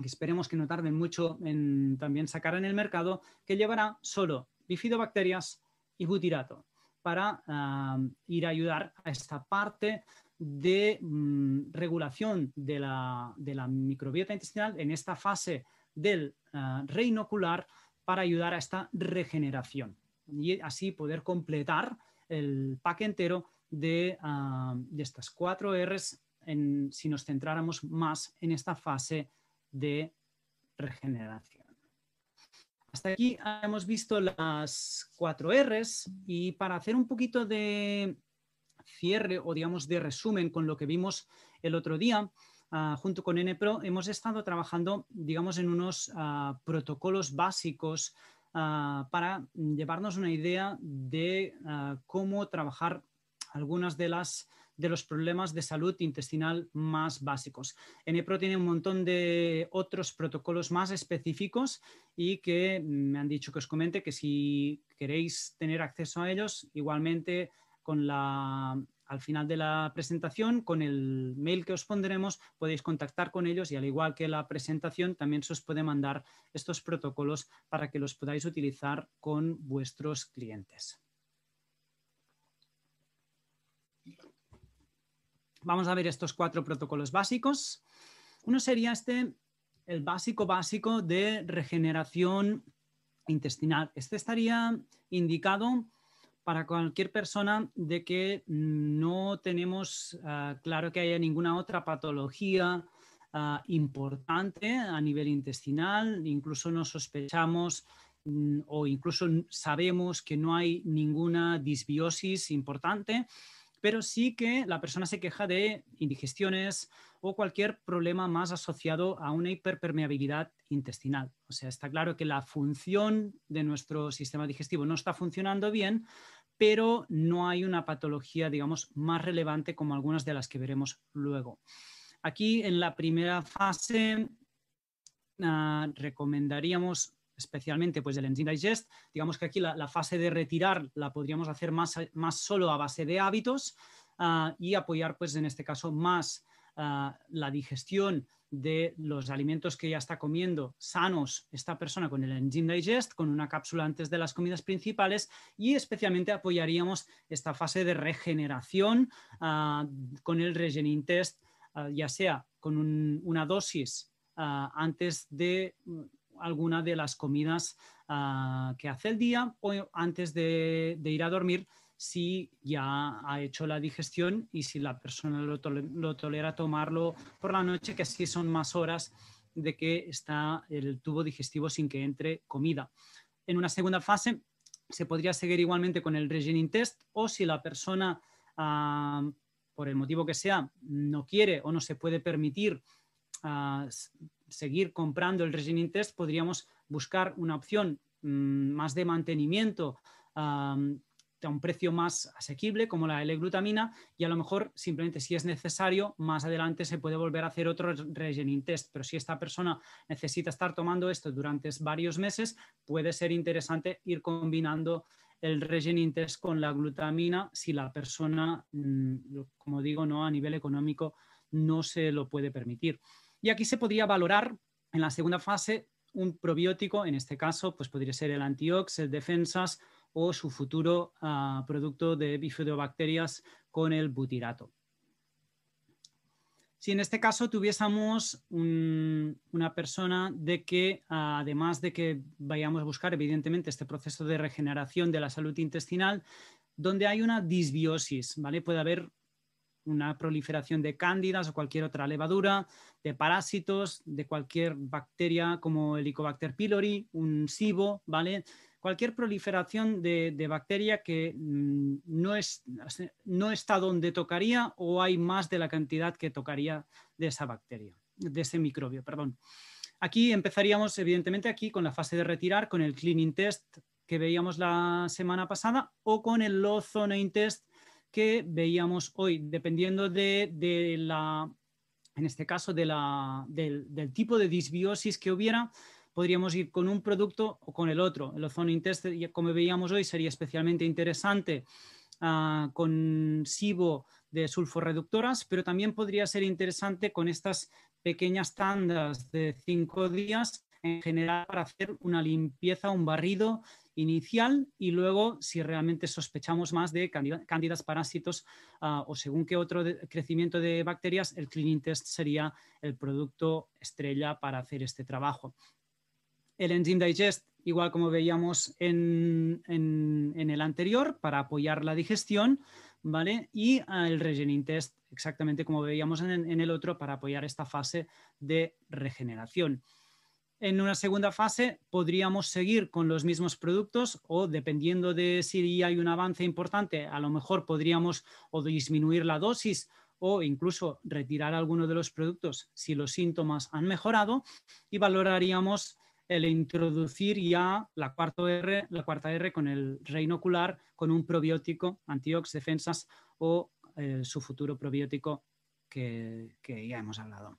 que esperemos que no tarden mucho en también sacar en el mercado, que llevará solo bifidobacterias y butirato para uh, ir a ayudar a esta parte de um, regulación de la, de la microbiota intestinal en esta fase del uh, reinocular para ayudar a esta regeneración y así poder completar el pack entero de, uh, de estas cuatro R's en, si nos centráramos más en esta fase de regeneración. Hasta aquí hemos visto las cuatro R's y para hacer un poquito de cierre o digamos de resumen con lo que vimos el otro día, uh, junto con N Pro hemos estado trabajando digamos en unos uh, protocolos básicos Uh, para llevarnos una idea de uh, cómo trabajar algunas de las de los problemas de salud intestinal más básicos. N Pro tiene un montón de otros protocolos más específicos y que me han dicho que os comente que si queréis tener acceso a ellos, igualmente con la al final de la presentación, con el mail que os pondremos, podéis contactar con ellos y al igual que la presentación, también se os puede mandar estos protocolos para que los podáis utilizar con vuestros clientes. Vamos a ver estos cuatro protocolos básicos. Uno sería este el básico básico de regeneración intestinal. Este estaría indicado para cualquier persona de que no tenemos uh, claro que haya ninguna otra patología uh, importante a nivel intestinal, incluso no sospechamos um, o incluso sabemos que no hay ninguna disbiosis importante, pero sí que la persona se queja de indigestiones o cualquier problema más asociado a una hiperpermeabilidad intestinal. O sea, está claro que la función de nuestro sistema digestivo no está funcionando bien, pero no hay una patología, digamos, más relevante como algunas de las que veremos luego. Aquí, en la primera fase, uh, recomendaríamos especialmente pues, el Enzyme Digest. Digamos que aquí la, la fase de retirar la podríamos hacer más, más solo a base de hábitos uh, y apoyar, pues, en este caso, más uh, la digestión de los alimentos que ya está comiendo sanos esta persona con el Enzyme Digest, con una cápsula antes de las comidas principales, y especialmente apoyaríamos esta fase de regeneración uh, con el Regenintest, uh, ya sea con un, una dosis uh, antes de alguna de las comidas uh, que hace el día o antes de, de ir a dormir si ya ha hecho la digestión y si la persona lo, tole, lo tolera tomarlo por la noche, que así son más horas de que está el tubo digestivo sin que entre comida. En una segunda fase se podría seguir igualmente con el Regenintest, o si la persona uh, por el motivo que sea no quiere o no se puede permitir uh, seguir comprando el Regenintest, podríamos buscar una opción mmm, más de mantenimiento um, a un precio más asequible, como la L-glutamina, y a lo mejor simplemente, si es necesario, más adelante se puede volver a hacer otro Regenintest. Pero si esta persona necesita estar tomando esto durante varios meses, puede ser interesante ir combinando el Regenintest con la glutamina si la persona, mmm, como digo, no a nivel económico no se lo puede permitir. Y aquí se podría valorar en la segunda fase un probiótico, en este caso pues podría ser el Antiox, el Defensas o su futuro uh, producto de bifidobacterias con el butirato. Si en este caso tuviésemos un, una persona de que, uh, además de que vayamos a buscar evidentemente este proceso de regeneración de la salud intestinal, donde hay una disbiosis, ¿vale? Puede haber una proliferación de cándidas o cualquier otra levadura, de parásitos, de cualquier bacteria como el Helicobacter pylori, un SIBO, ¿vale? Cualquier proliferación de, de bacteria que mmm, no, es, no está donde tocaría o hay más de la cantidad que tocaría de esa bacteria, de ese microbio, perdón. Aquí empezaríamos, evidentemente, aquí con la fase de retirar, con el Clean-Intest que veíamos la semana pasada o con el Ozonintest que veíamos hoy, dependiendo de, de la, en este caso, de la, del, del tipo de disbiosis que hubiera, podríamos ir con un producto o con el otro. El Ozonintest, como veíamos hoy, sería especialmente interesante uh, con SIBO de sulforreductoras, pero también podría ser interesante con estas pequeñas tandas de cinco días en general para hacer una limpieza, un barrido inicial, y luego si realmente sospechamos más de cándidas, parásitos uh, o según qué otro de crecimiento de bacterias, el Clean-Intest sería el producto estrella para hacer este trabajo. El Enzyme Digest, igual como veíamos en, en, en el anterior, para apoyar la digestión, ¿vale? Y uh, el Regenintest, exactamente como veíamos en, en el otro, para apoyar esta fase de regeneración. En una segunda fase podríamos seguir con los mismos productos o, dependiendo de si hay un avance importante, a lo mejor podríamos o disminuir la dosis o incluso retirar alguno de los productos si los síntomas han mejorado, y valoraríamos el introducir ya la cuarta R, la cuarta R con el reinocular, con un probiótico, Antiox, Defensas o eh, su futuro probiótico que, que ya hemos hablado.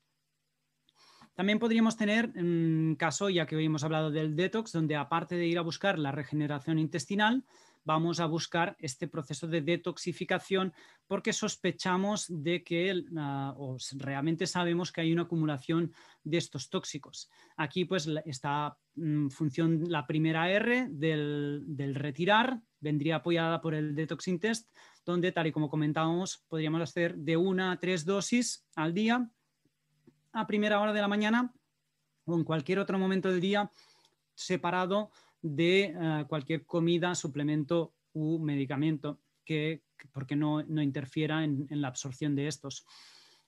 También podríamos tener un caso, ya que hoy hemos hablado del detox, donde aparte de ir a buscar la regeneración intestinal, vamos a buscar este proceso de detoxificación porque sospechamos de que, uh, o realmente sabemos que hay una acumulación de estos tóxicos. Aquí pues esta mm, función, la primera R del, del retirar, vendría apoyada por el DetoxinTest, donde, tal y como comentábamos, podríamos hacer de una a tres dosis al día, a primera hora de la mañana o en cualquier otro momento del día separado de uh, cualquier comida, suplemento u medicamento, que, porque no, no interfiera en, en la absorción de estos.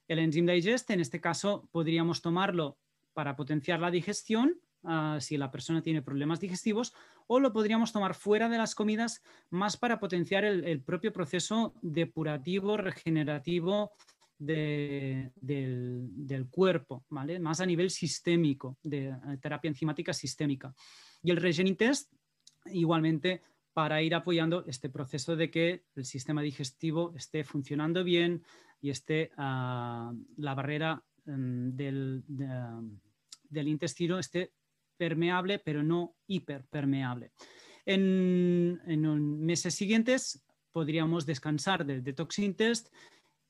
El Enzyme Digest, en este caso, podríamos tomarlo para potenciar la digestión, uh, si la persona tiene problemas digestivos, o lo podríamos tomar fuera de las comidas, más para potenciar el, el propio proceso depurativo, regenerativo de, del, del cuerpo, ¿vale? Más a nivel sistémico, de uh, terapia enzimática sistémica. Y el Regenintest, igualmente, para ir apoyando este proceso de que el sistema digestivo esté funcionando bien y esté uh, la barrera um, del, de, um, del intestino esté permeable, pero no hiperpermeable. En, en meses siguientes podríamos descansar del DetoxinTest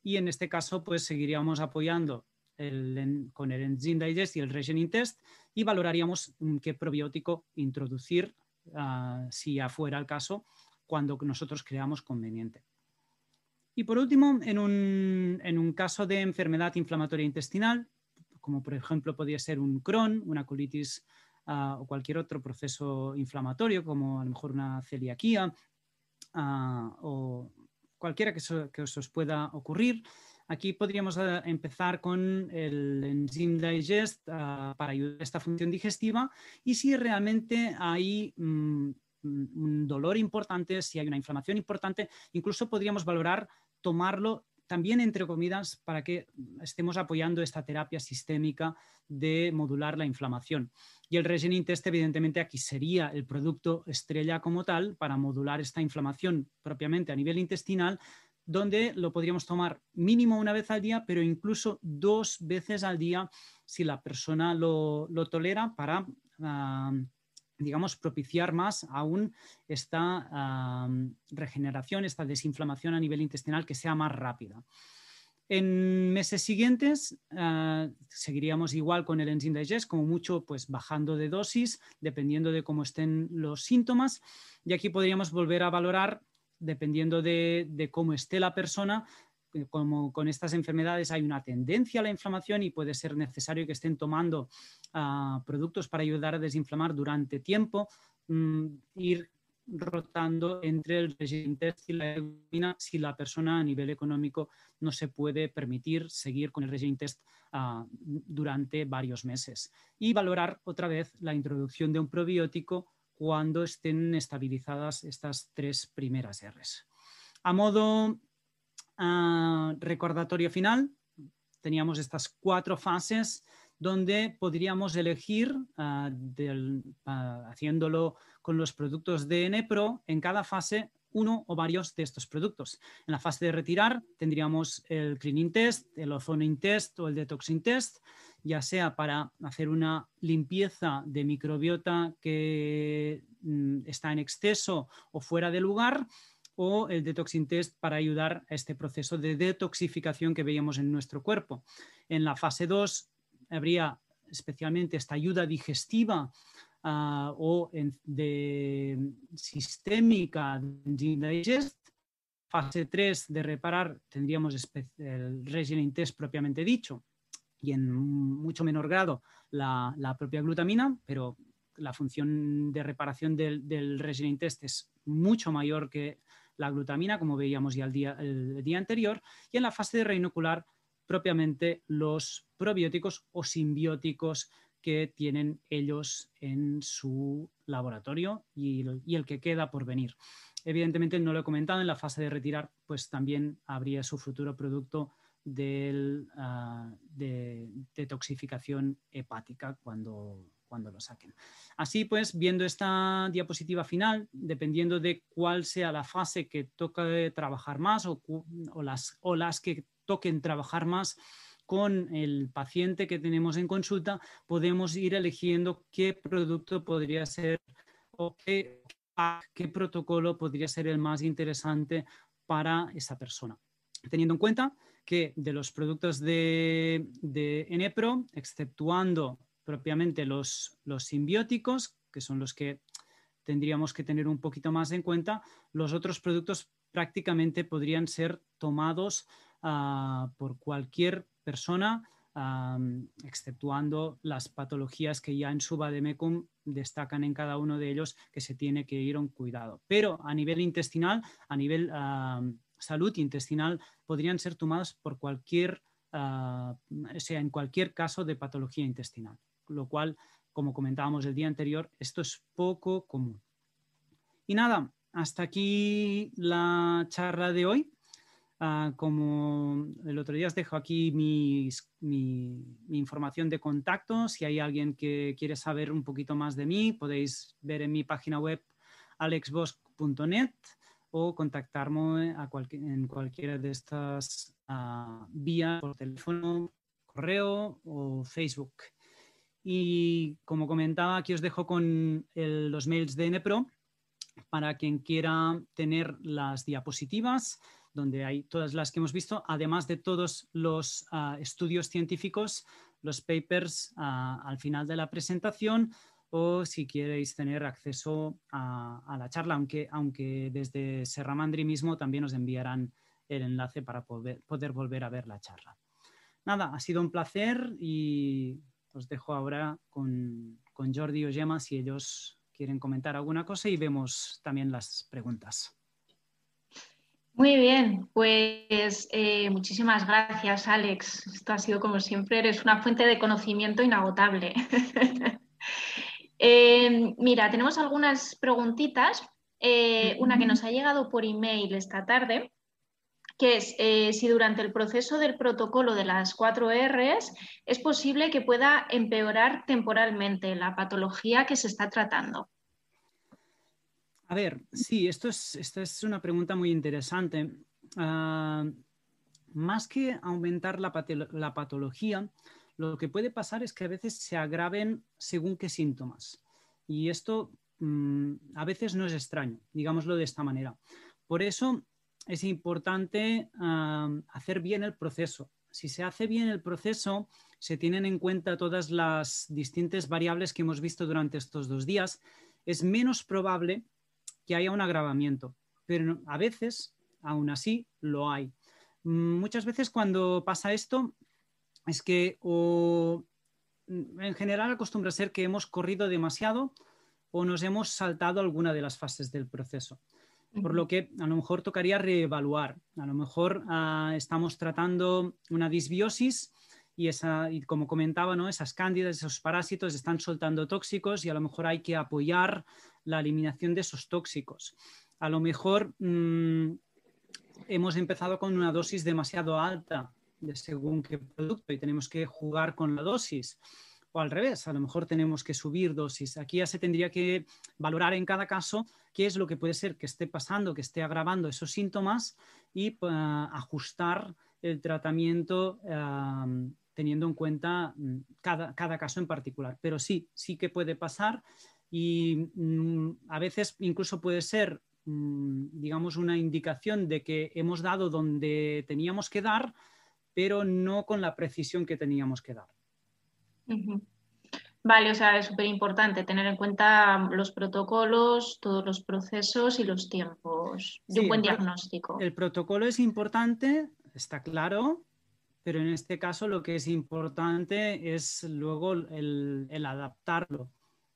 y en este caso pues seguiríamos apoyando El, en, con el Enzyme Digest y el Regenintest y valoraríamos qué probiótico introducir, uh, si ya fuera el caso, cuando nosotros creamos conveniente. Y por último, en un, en un caso de enfermedad inflamatoria intestinal, como por ejemplo podría ser un Crohn, una colitis uh, o cualquier otro proceso inflamatorio, como a lo mejor una celiaquía uh, o cualquiera que, so, que os, os pueda ocurrir, aquí podríamos empezar con el Enzyme Digest uh, para ayudar a esta función digestiva y si realmente hay mm, un dolor importante, si hay una inflamación importante, incluso podríamos valorar tomarlo también entre comidas para que estemos apoyando esta terapia sistémica de modular la inflamación. Y el Regenintest, evidentemente, aquí sería el producto estrella como tal para modular esta inflamación propiamente a nivel intestinal, donde lo podríamos tomar mínimo una vez al día, pero incluso dos veces al día si la persona lo, lo tolera para, uh, digamos, propiciar más aún esta uh, regeneración, esta desinflamación a nivel intestinal que sea más rápida. En meses siguientes uh, seguiríamos igual con el Enzyme Digest, como mucho pues bajando de dosis, dependiendo de cómo estén los síntomas, y aquí podríamos volver a valorar dependiendo de, de cómo esté la persona, como con estas enfermedades hay una tendencia a la inflamación y puede ser necesario que estén tomando uh, productos para ayudar a desinflamar durante tiempo, um, ir rotando entre el Regenintest y la L-glutamina si la persona a nivel económico no se puede permitir seguir con el Regenintest uh, durante varios meses. Y valorar otra vez la introducción de un probiótico cuando estén estabilizadas estas tres primeras R's. A modo uh, recordatorio final, teníamos estas cuatro fases donde podríamos elegir, uh, del, uh, haciéndolo con los productos de N Pro, en cada fase uno o varios de estos productos. En la fase de retirar tendríamos el Clean-Intest, el Ozonintest o el DetoxinTest, ya sea para hacer una limpieza de microbiota que mm, está en exceso o fuera de lugar, o el DetoxinTest para ayudar a este proceso de detoxificación que veíamos en nuestro cuerpo. En la fase dos habría especialmente esta ayuda digestiva uh, o en, de, sistémica de Digest. Fase tres de reparar tendríamos el Regenintest propiamente dicho, y en mucho menor grado la, la propia glutamina, pero la función de reparación del, del Regenintest es mucho mayor que la glutamina, como veíamos ya el día, el día anterior, y en la fase de reinocular propiamente los probióticos o simbióticos que tienen ellos en su laboratorio y, y el que queda por venir. Evidentemente, no lo he comentado, en la fase de retirar pues también habría su futuro producto Del, uh, de detoxificación hepática cuando, cuando lo saquen. Así pues, viendo esta diapositiva final, dependiendo de cuál sea la fase que toque trabajar más o, o, las, o las que toquen trabajar más con el paciente que tenemos en consulta, podemos ir eligiendo qué producto podría ser o qué, qué protocolo podría ser el más interesante para esa persona. Teniendo en cuenta que de los productos de, de N Pro, exceptuando propiamente los, los simbióticos, que son los que tendríamos que tener un poquito más en cuenta, los otros productos prácticamente podrían ser tomados uh, por cualquier persona um, exceptuando las patologías que ya en Subademecum destacan en cada uno de ellos, que se tiene que ir a un cuidado. Pero a nivel intestinal, a nivel um, salud intestinal, podrían ser tomadas por cualquier, uh, sea en cualquier caso de patología intestinal, lo cual, como comentábamos el día anterior, esto es poco común. Y nada, hasta aquí la charla de hoy. Uh, como el otro día os dejo aquí mis, mi, mi información de contacto. Si hay alguien que quiere saber un poquito más de mí, podéis ver en mi página web alex bosch punto net o contactarme a cual, en cualquiera de estas uh, vías, por teléfono, correo o Facebook. Y como comentaba, aquí os dejo con el, los mails de N P R O para quien quiera tener las diapositivas, donde hay todas las que hemos visto, además de todos los uh, estudios científicos, los papers uh, al final de la presentación, o si queréis tener acceso a, a la charla, aunque, aunque desde Serra Mandri mismo también os enviarán el enlace para poder, poder volver a ver la charla. Nada, ha sido un placer y os dejo ahora con, con Jordi o Gemma si ellos quieren comentar alguna cosa y vemos también las preguntas. Muy bien, pues eh, muchísimas gracias, Alex. Esto ha sido, como siempre, eres una fuente de conocimiento inagotable. eh, mira, tenemos algunas preguntitas. Eh, una que nos ha llegado por email esta tarde, que es eh, si durante el proceso del protocolo de las cuatro erres es posible que pueda empeorar temporalmente la patología que se está tratando. A ver, sí, esto es, esta es una pregunta muy interesante. Uh, más que aumentar la, pato- la patología, lo que puede pasar es que a veces se agraven según qué síntomas. Y esto um, a veces no es extraño, digámoslo de esta manera. Por eso es importante uh, hacer bien el proceso. Si se hace bien el proceso, se tienen en cuenta todas las distintas variables que hemos visto durante estos dos días, es menos probable que haya un agravamiento, pero a veces, aún así, lo hay. Muchas veces cuando pasa esto es que o, en general acostumbra ser que hemos corrido demasiado o nos hemos saltado alguna de las fases del proceso. Por lo que a lo mejor tocaría reevaluar. A lo mejor uh, estamos tratando una disbiosis y, esa, y como comentaba, ¿no?, esas cándidas, esos parásitos están soltando tóxicos y a lo mejor hay que apoyar la eliminación de esos tóxicos. A lo mejor mmm, hemos empezado con una dosis demasiado alta de según qué producto y tenemos que jugar con la dosis. O al revés, a lo mejor tenemos que subir dosis. Aquí ya se tendría que valorar en cada caso qué es lo que puede ser que esté pasando, que esté agravando esos síntomas y uh, ajustar el tratamiento uh, teniendo en cuenta cada, cada caso en particular. Pero sí, sí que puede pasar y mm, a veces incluso puede ser, mm, digamos, una indicación de que hemos dado donde teníamos que dar, pero no con la precisión que teníamos que dar. Vale, o sea, es súper importante tener en cuenta los protocolos, todos los procesos y los tiempos de sí, un buen diagnóstico. El protocolo es importante, está claro, pero en este caso lo que es importante es luego el, el adaptarlo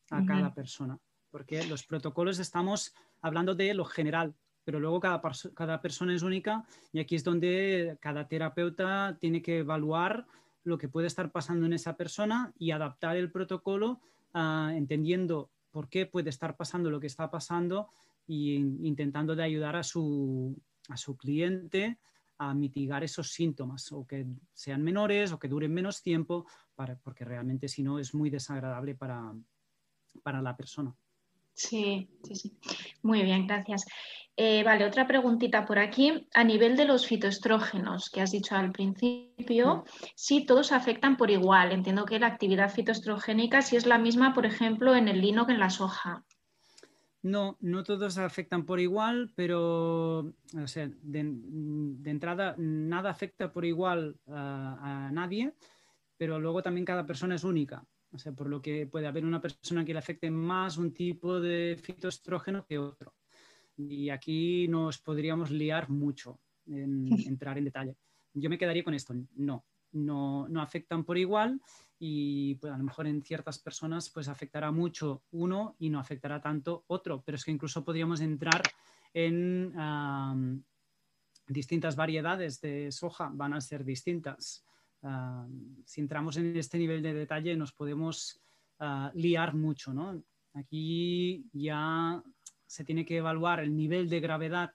a uh-huh. cada persona, porque los protocolos estamos hablando de lo general, pero luego cada, cada persona es única y aquí es donde cada terapeuta tiene que evaluar lo que puede estar pasando en esa persona y adaptar el protocolo uh, entendiendo por qué puede estar pasando lo que está pasando e intentando de ayudar a su, a su cliente a mitigar esos síntomas o que sean menores o que duren menos tiempo para, porque realmente si no es muy desagradable para, para la persona. Sí, sí, sí. Muy bien, gracias. Eh, vale, otra preguntita por aquí. A nivel de los fitoestrógenos que has dicho al principio, sí, todos afectan por igual. Entiendo que la actividad fitoestrogénica sí es la misma, por ejemplo, en el lino que en la soja. No, no todos afectan por igual, pero o sea, de, de entrada nada afecta por igual uh, a nadie, pero luego también cada persona es única. O sea, por lo que puede haber una persona que le afecte más un tipo de fitoestrógeno que otro. Y aquí nos podríamos liar mucho en entrar en detalle. Yo me quedaría con esto. No, no, no afectan por igual y pues, a lo mejor en ciertas personas pues, afectará mucho uno y no afectará tanto otro, pero es que incluso podríamos entrar en uh, distintas variedades de soja, van a ser distintas. Uh, si entramos en este nivel de detalle nos podemos uh, liar mucho, ¿no? Aquí ya se tiene que evaluar el nivel de gravedad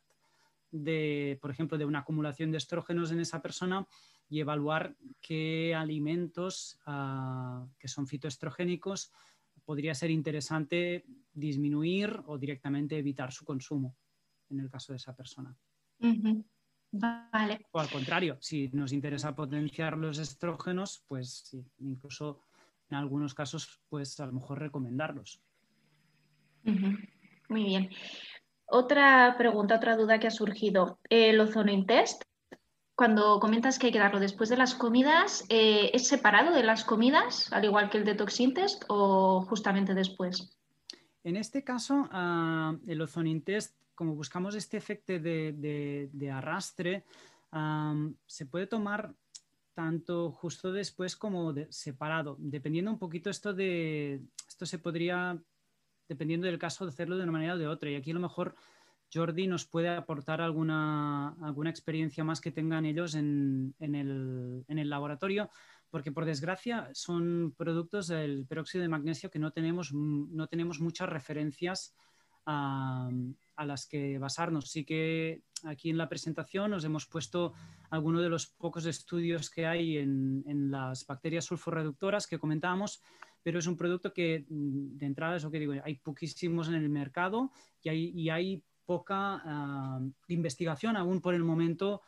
de, por ejemplo, de una acumulación de estrógenos en esa persona y evaluar qué alimentos uh, que son fitoestrogénicos podría ser interesante disminuir o directamente evitar su consumo en el caso de esa persona. Uh-huh. Vale. O al contrario, si nos interesa potenciar los estrógenos, pues sí, incluso en algunos casos, pues a lo mejor recomendarlos. Uh-huh. Muy bien. Otra pregunta, otra duda que ha surgido. El Ozonintest, cuando comentas que hay que darlo después de las comidas, eh, ¿es separado de las comidas, al igual que el DetoxinTest o justamente después? En este caso, uh, el Ozonintest, como buscamos este efecto de, de, de arrastre, um, se puede tomar tanto justo después como de, separado. Dependiendo un poquito esto de... Esto se podría... dependiendo del caso, hacerlo de una manera o de otra. Y aquí a lo mejor Jordi nos puede aportar alguna, alguna experiencia más que tengan ellos en, en, el, en el laboratorio, porque por desgracia son productos del peróxido de magnesio que no tenemos, no tenemos muchas referencias a, a las que basarnos. Sí que aquí en la presentación os hemos puesto algunos de los pocos estudios que hay en, en las bacterias sulfurreductoras que comentábamos, pero es un producto que de entrada es lo que digo, hay poquísimos en el mercado y hay, y hay poca uh, investigación aún por el momento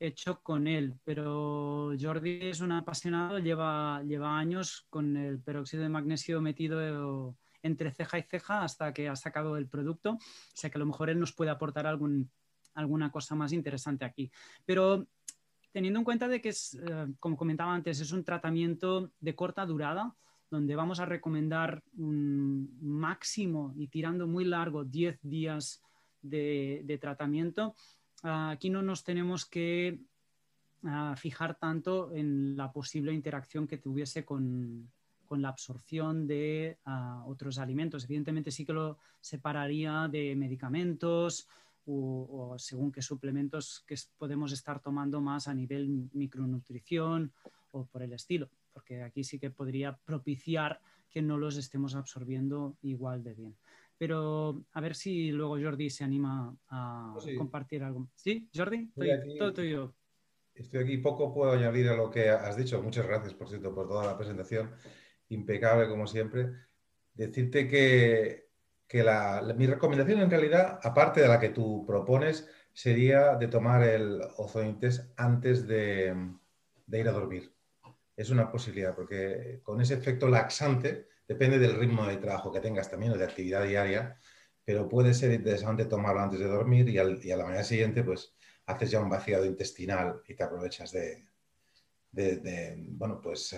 hecho con él. Pero Jordi es un apasionado, lleva, lleva años con el peróxido de magnesio metido entre ceja y ceja hasta que ha sacado el producto, o sea que a lo mejor él nos puede aportar algún, alguna cosa más interesante aquí. Pero teniendo en cuenta de que es, uh, como comentaba antes, es un tratamiento de corta durada, donde vamos a recomendar un máximo y tirando muy largo diez días de, de tratamiento. Uh, aquí no nos tenemos que uh, fijar tanto en la posible interacción que tuviese con, con la absorción de uh, otros alimentos. Evidentemente sí que lo separaría de medicamentos o, o según qué suplementos que podemos estar tomando más a nivel micronutrición o por el estilo, porque aquí sí que podría propiciar que no los estemos absorbiendo igual de bien. Pero a ver si luego Jordi se anima a sí. compartir algo. ¿Sí, Jordi? Estoy, estoy aquí, todo tuyo. Estoy aquí, poco puedo añadir a lo que has dicho. Muchas gracias, por cierto, por toda la presentación. Impecable, como siempre. Decirte que, que la, la, mi recomendación, en realidad, aparte de la que tú propones, sería de tomar el Ozonintest antes de, de ir a dormir. Es una posibilidad, porque con ese efecto laxante, depende del ritmo de trabajo que tengas también o de actividad diaria, pero puede ser interesante tomarlo antes de dormir y, al, y a la mañana siguiente pues haces ya un vaciado intestinal y te aprovechas de, de, de, bueno, pues,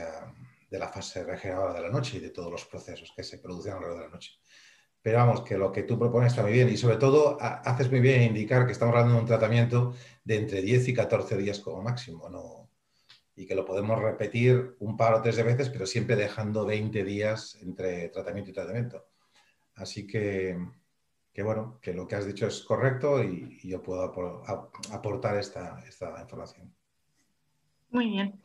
de la fase regeneradora de la noche y de todos los procesos que se producen a lo largo de la noche. Pero vamos, que lo que tú propones está muy bien y sobre todo a, haces muy bien indicar que estamos hablando de un tratamiento de entre diez y catorce días como máximo, ¿no? Y que lo podemos repetir un par o tres de veces, pero siempre dejando veinte días entre tratamiento y tratamiento. Así que, que bueno, que lo que has dicho es correcto y, y yo puedo ap aportar esta, esta información. Muy bien.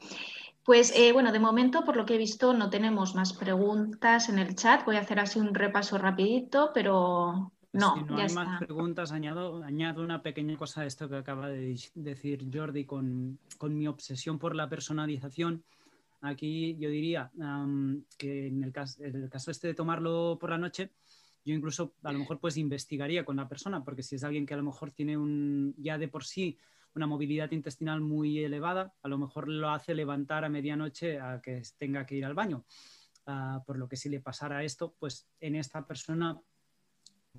Pues, eh, bueno, de momento, por lo que he visto, no tenemos más preguntas en el chat. Voy a hacer así un repaso rapidito, pero no, si no ya hay está. Más preguntas, añado, añado una pequeña cosa a esto que acaba de decir Jordi con, con mi obsesión por la personalización. Aquí yo diría um, que en el, caso, en el caso este de tomarlo por la noche, yo incluso a lo mejor pues investigaría con la persona, porque si es alguien que a lo mejor tiene un, ya de por sí una movilidad intestinal muy elevada, a lo mejor lo hace levantar a medianoche a que tenga que ir al baño. Uh, por lo que si le pasara esto, pues en esta persona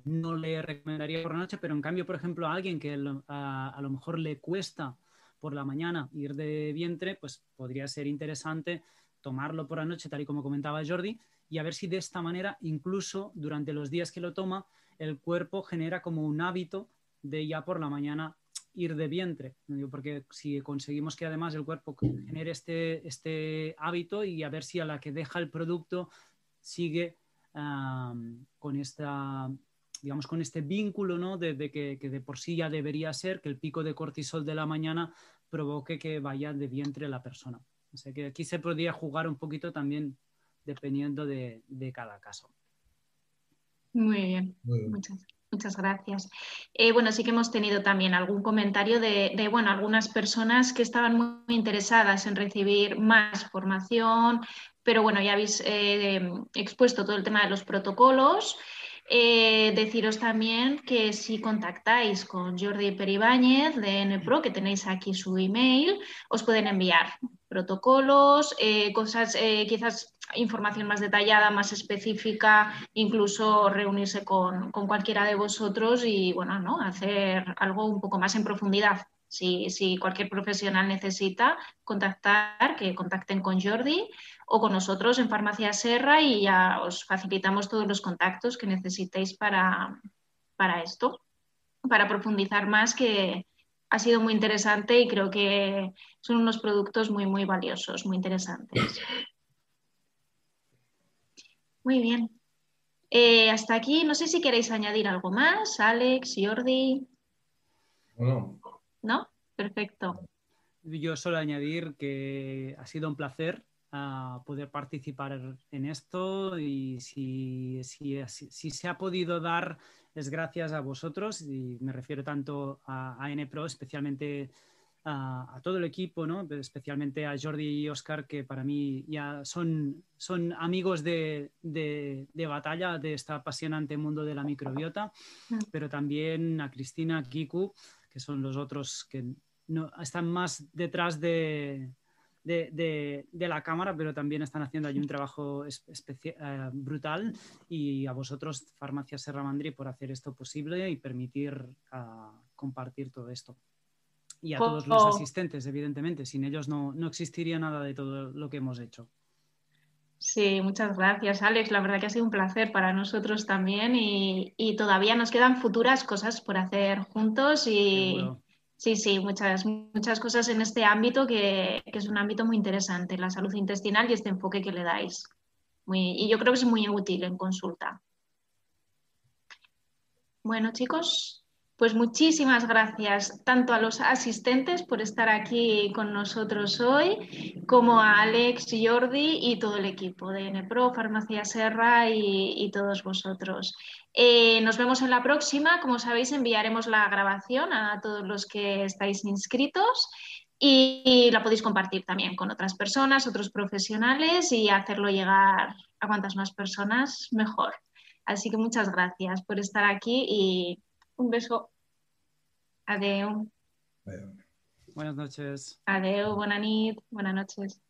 no le recomendaría por la noche, pero en cambio, por ejemplo, a alguien que a, a lo mejor le cuesta por la mañana ir de vientre, pues podría ser interesante tomarlo por la noche, tal y como comentaba Jordi, y a ver si de esta manera, incluso durante los días que lo toma, el cuerpo genera como un hábito de ya por la mañana ir de vientre, porque si conseguimos que además el cuerpo genere este, este hábito, y a ver si a la que deja el producto sigue um, con esta, digamos, con este vínculo, ¿no? de, de que, que de por sí ya debería ser, que el pico de cortisol de la mañana provoque que vaya de vientre la persona. O sea que aquí se podría jugar un poquito también dependiendo de, de cada caso. Muy bien, Muy bien. muchas gracias. Muchas gracias. Eh, bueno, sí que hemos tenido también algún comentario de, de bueno, algunas personas que estaban muy interesadas en recibir más formación, pero bueno, ya habéis eh, expuesto todo el tema de los protocolos. Eh, deciros también que si contactáis con Jordi Peribáñez de N P R O, que tenéis aquí su email, os pueden enviar protocolos, eh, cosas, eh, quizás información más detallada, más específica, incluso reunirse con, con cualquiera de vosotros y bueno, ¿no? hacer algo un poco más en profundidad. Si, si cualquier profesional necesita contactar, que contacten con Jordi o con nosotros en Farmacia Serra y ya os facilitamos todos los contactos que necesitéis para, para esto, para profundizar más, que ha sido muy interesante y creo que son unos productos muy, muy valiosos, muy interesantes. Muy bien. Eh, hasta aquí, no sé si queréis añadir algo más, Alex, Jordi. Bueno. ¿No? Perfecto. Yo solo añadir que ha sido un placer uh, poder participar en esto y si, si, si se ha podido dar es gracias a vosotros, y me refiero tanto a, a N P R O, especialmente a, a todo el equipo, ¿no? Especialmente a Jordi y Óscar, que para mí ya son, son amigos de, de, de batalla de este apasionante mundo de la microbiota, pero también a Cristina, a Kiku, que son los otros que no, están más detrás de, de, de, de la cámara, pero también están haciendo allí un trabajo eh, brutal, y a vosotros, Farmacia Serra Mandri, por hacer esto posible y permitir uh, compartir todo esto. Y a oh, todos los oh. asistentes, evidentemente, sin ellos no, no existiría nada de todo lo que hemos hecho. Sí, muchas gracias, Alex. La verdad que ha sido un placer para nosotros también y, y todavía nos quedan futuras cosas por hacer juntos y bueno. sí, sí, muchas, muchas cosas en este ámbito que, que es un ámbito muy interesante, la salud intestinal y este enfoque que le dais. Muy, y yo creo que es muy útil en consulta. Bueno, chicos, pues muchísimas gracias tanto a los asistentes por estar aquí con nosotros hoy, como a Alex, Jordi y todo el equipo de N P R O, Farmacia Serra y, y todos vosotros. Eh, nos vemos en la próxima. Como sabéis, enviaremos la grabación a todos los que estáis inscritos y, y la podéis compartir también con otras personas, otros profesionales y hacerlo llegar a cuantas más personas mejor. Así que muchas gracias por estar aquí y... un beso. Adeu. Buenas noches. Adeu, buena nit, buenas noches.